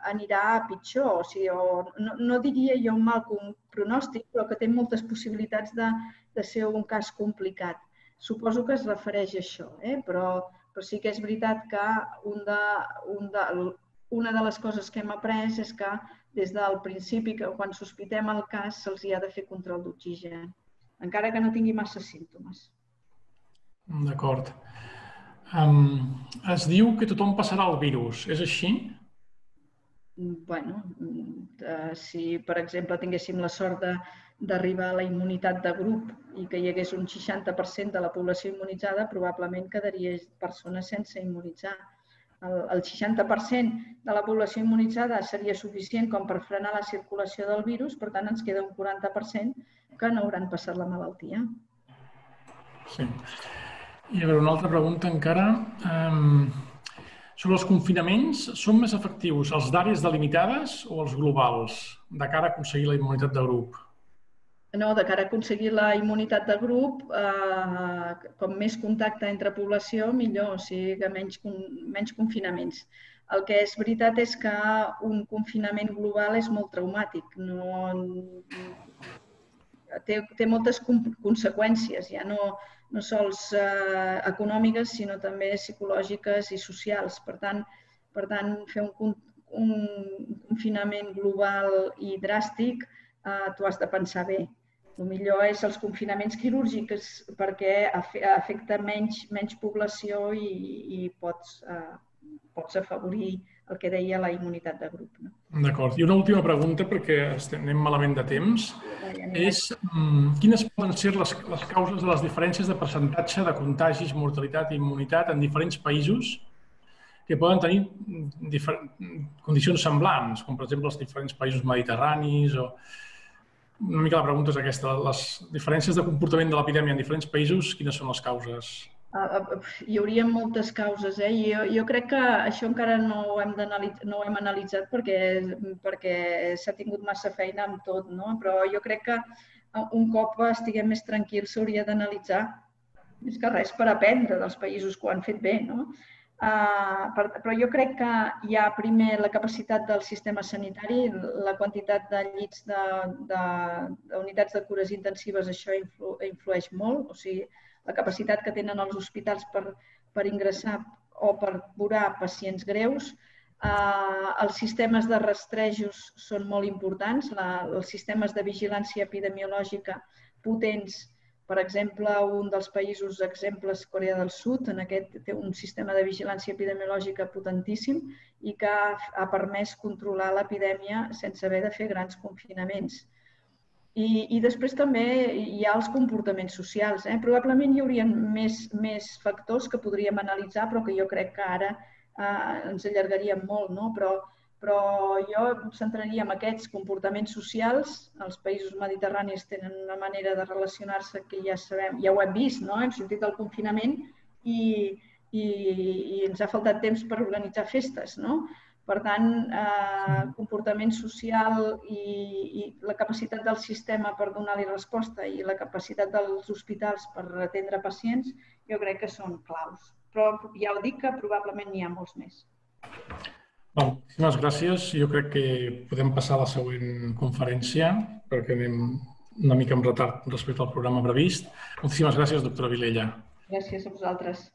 anirà a pitjor. No diria jo un mal pronòstic, però que té moltes possibilitats de ser un cas complicat. Suposo que es refereix a això, però sí que és veritat que una de les coses que hem après és que des del principi, quan sospitem el cas, se'ls ha de fer control d'oxigen, encara que no tingui massa símptomes. D'acord. Es diu que tothom passarà el virus. És així? Bé, si, per exemple, tinguéssim la sort d'arribar a la immunitat de grup i que hi hagués un seixanta per cent de la població immunitzada, probablement quedaria persones sense immunitzar. El seixanta per cent de la població immunitzada seria suficient com per frenar la circulació del virus, per tant, ens queda un quaranta per cent que no hauran passat la malaltia. Sí. I a veure, una altra pregunta encara. Sobre els confinaments, són més efectius els d'àrees delimitades o els globals de cara a aconseguir la immunitat de grup? No, de cara a aconseguir la immunitat de grup, com més contacte entre població, millor, o sigui que menys confinaments. El que és veritat és que un confinament global és molt traumàtic, no... té moltes conseqüències, ja no sols econòmiques, sinó també psicològiques i socials. Per tant, fer un confinament global i dràstic t'ho has de pensar bé. El millor és els confinaments quirúrgics perquè afecta menys població i pots afavorir el que deia la immunitat de grup. D'acord. I una última pregunta, perquè anem malament de temps, és quines poden ser les causes de les diferències de percentatge de contagis, mortalitat i immunitat en diferents països que poden tenir condicions semblants, com per exemple els diferents països mediterranis o... Una mica la pregunta és aquesta. Les diferències de comportament de l'epidèmia en diferents països, quines són les causes? Hi hauria moltes causes. Jo crec que això encara no ho hem analitzat perquè s'ha tingut massa feina amb tot, però jo crec que un cop estiguem més tranquils s'hauria d'analitzar més que res per aprendre dels països que ho han fet bé. Però jo crec que hi ha primer la capacitat del sistema sanitari, la quantitat de llits d'unitats de cures intensives, això influeix molt, o sigui, la capacitat que tenen els hospitals per ingressar o per curar pacients greus. Els sistemes de rastrejos són molt importants, els sistemes de vigilància epidemiològica potents, per exemple, un dels països exemples, Corea del Sud, en aquest té un sistema de vigilància epidemiològica potentíssim i que ha permès controlar l'epidèmia sense haver de fer grans confinaments. I després també hi ha els comportaments socials. Probablement hi haurien més factors que podríem analitzar, però que jo crec que ara ens allargaríem molt, no? Però jo em centraria en aquests comportaments socials. Els països mediterranis tenen una manera de relacionar-se que ja sabem, ja ho hem vist, no? Hem sortit del confinament i ens ha faltat temps per organitzar festes, no? Per tant, comportament social i la capacitat del sistema per donar-li resposta i la capacitat dels hospitals per atendre pacients, jo crec que són claus. Però ja ho dic que probablement n'hi ha molts més. Moltes gràcies. Jo crec que podem passar a la següent conferència perquè anem una mica amb retard respecte al programa previst. Moltíssimes gràcies, doctora Vilella. Gràcies a vosaltres.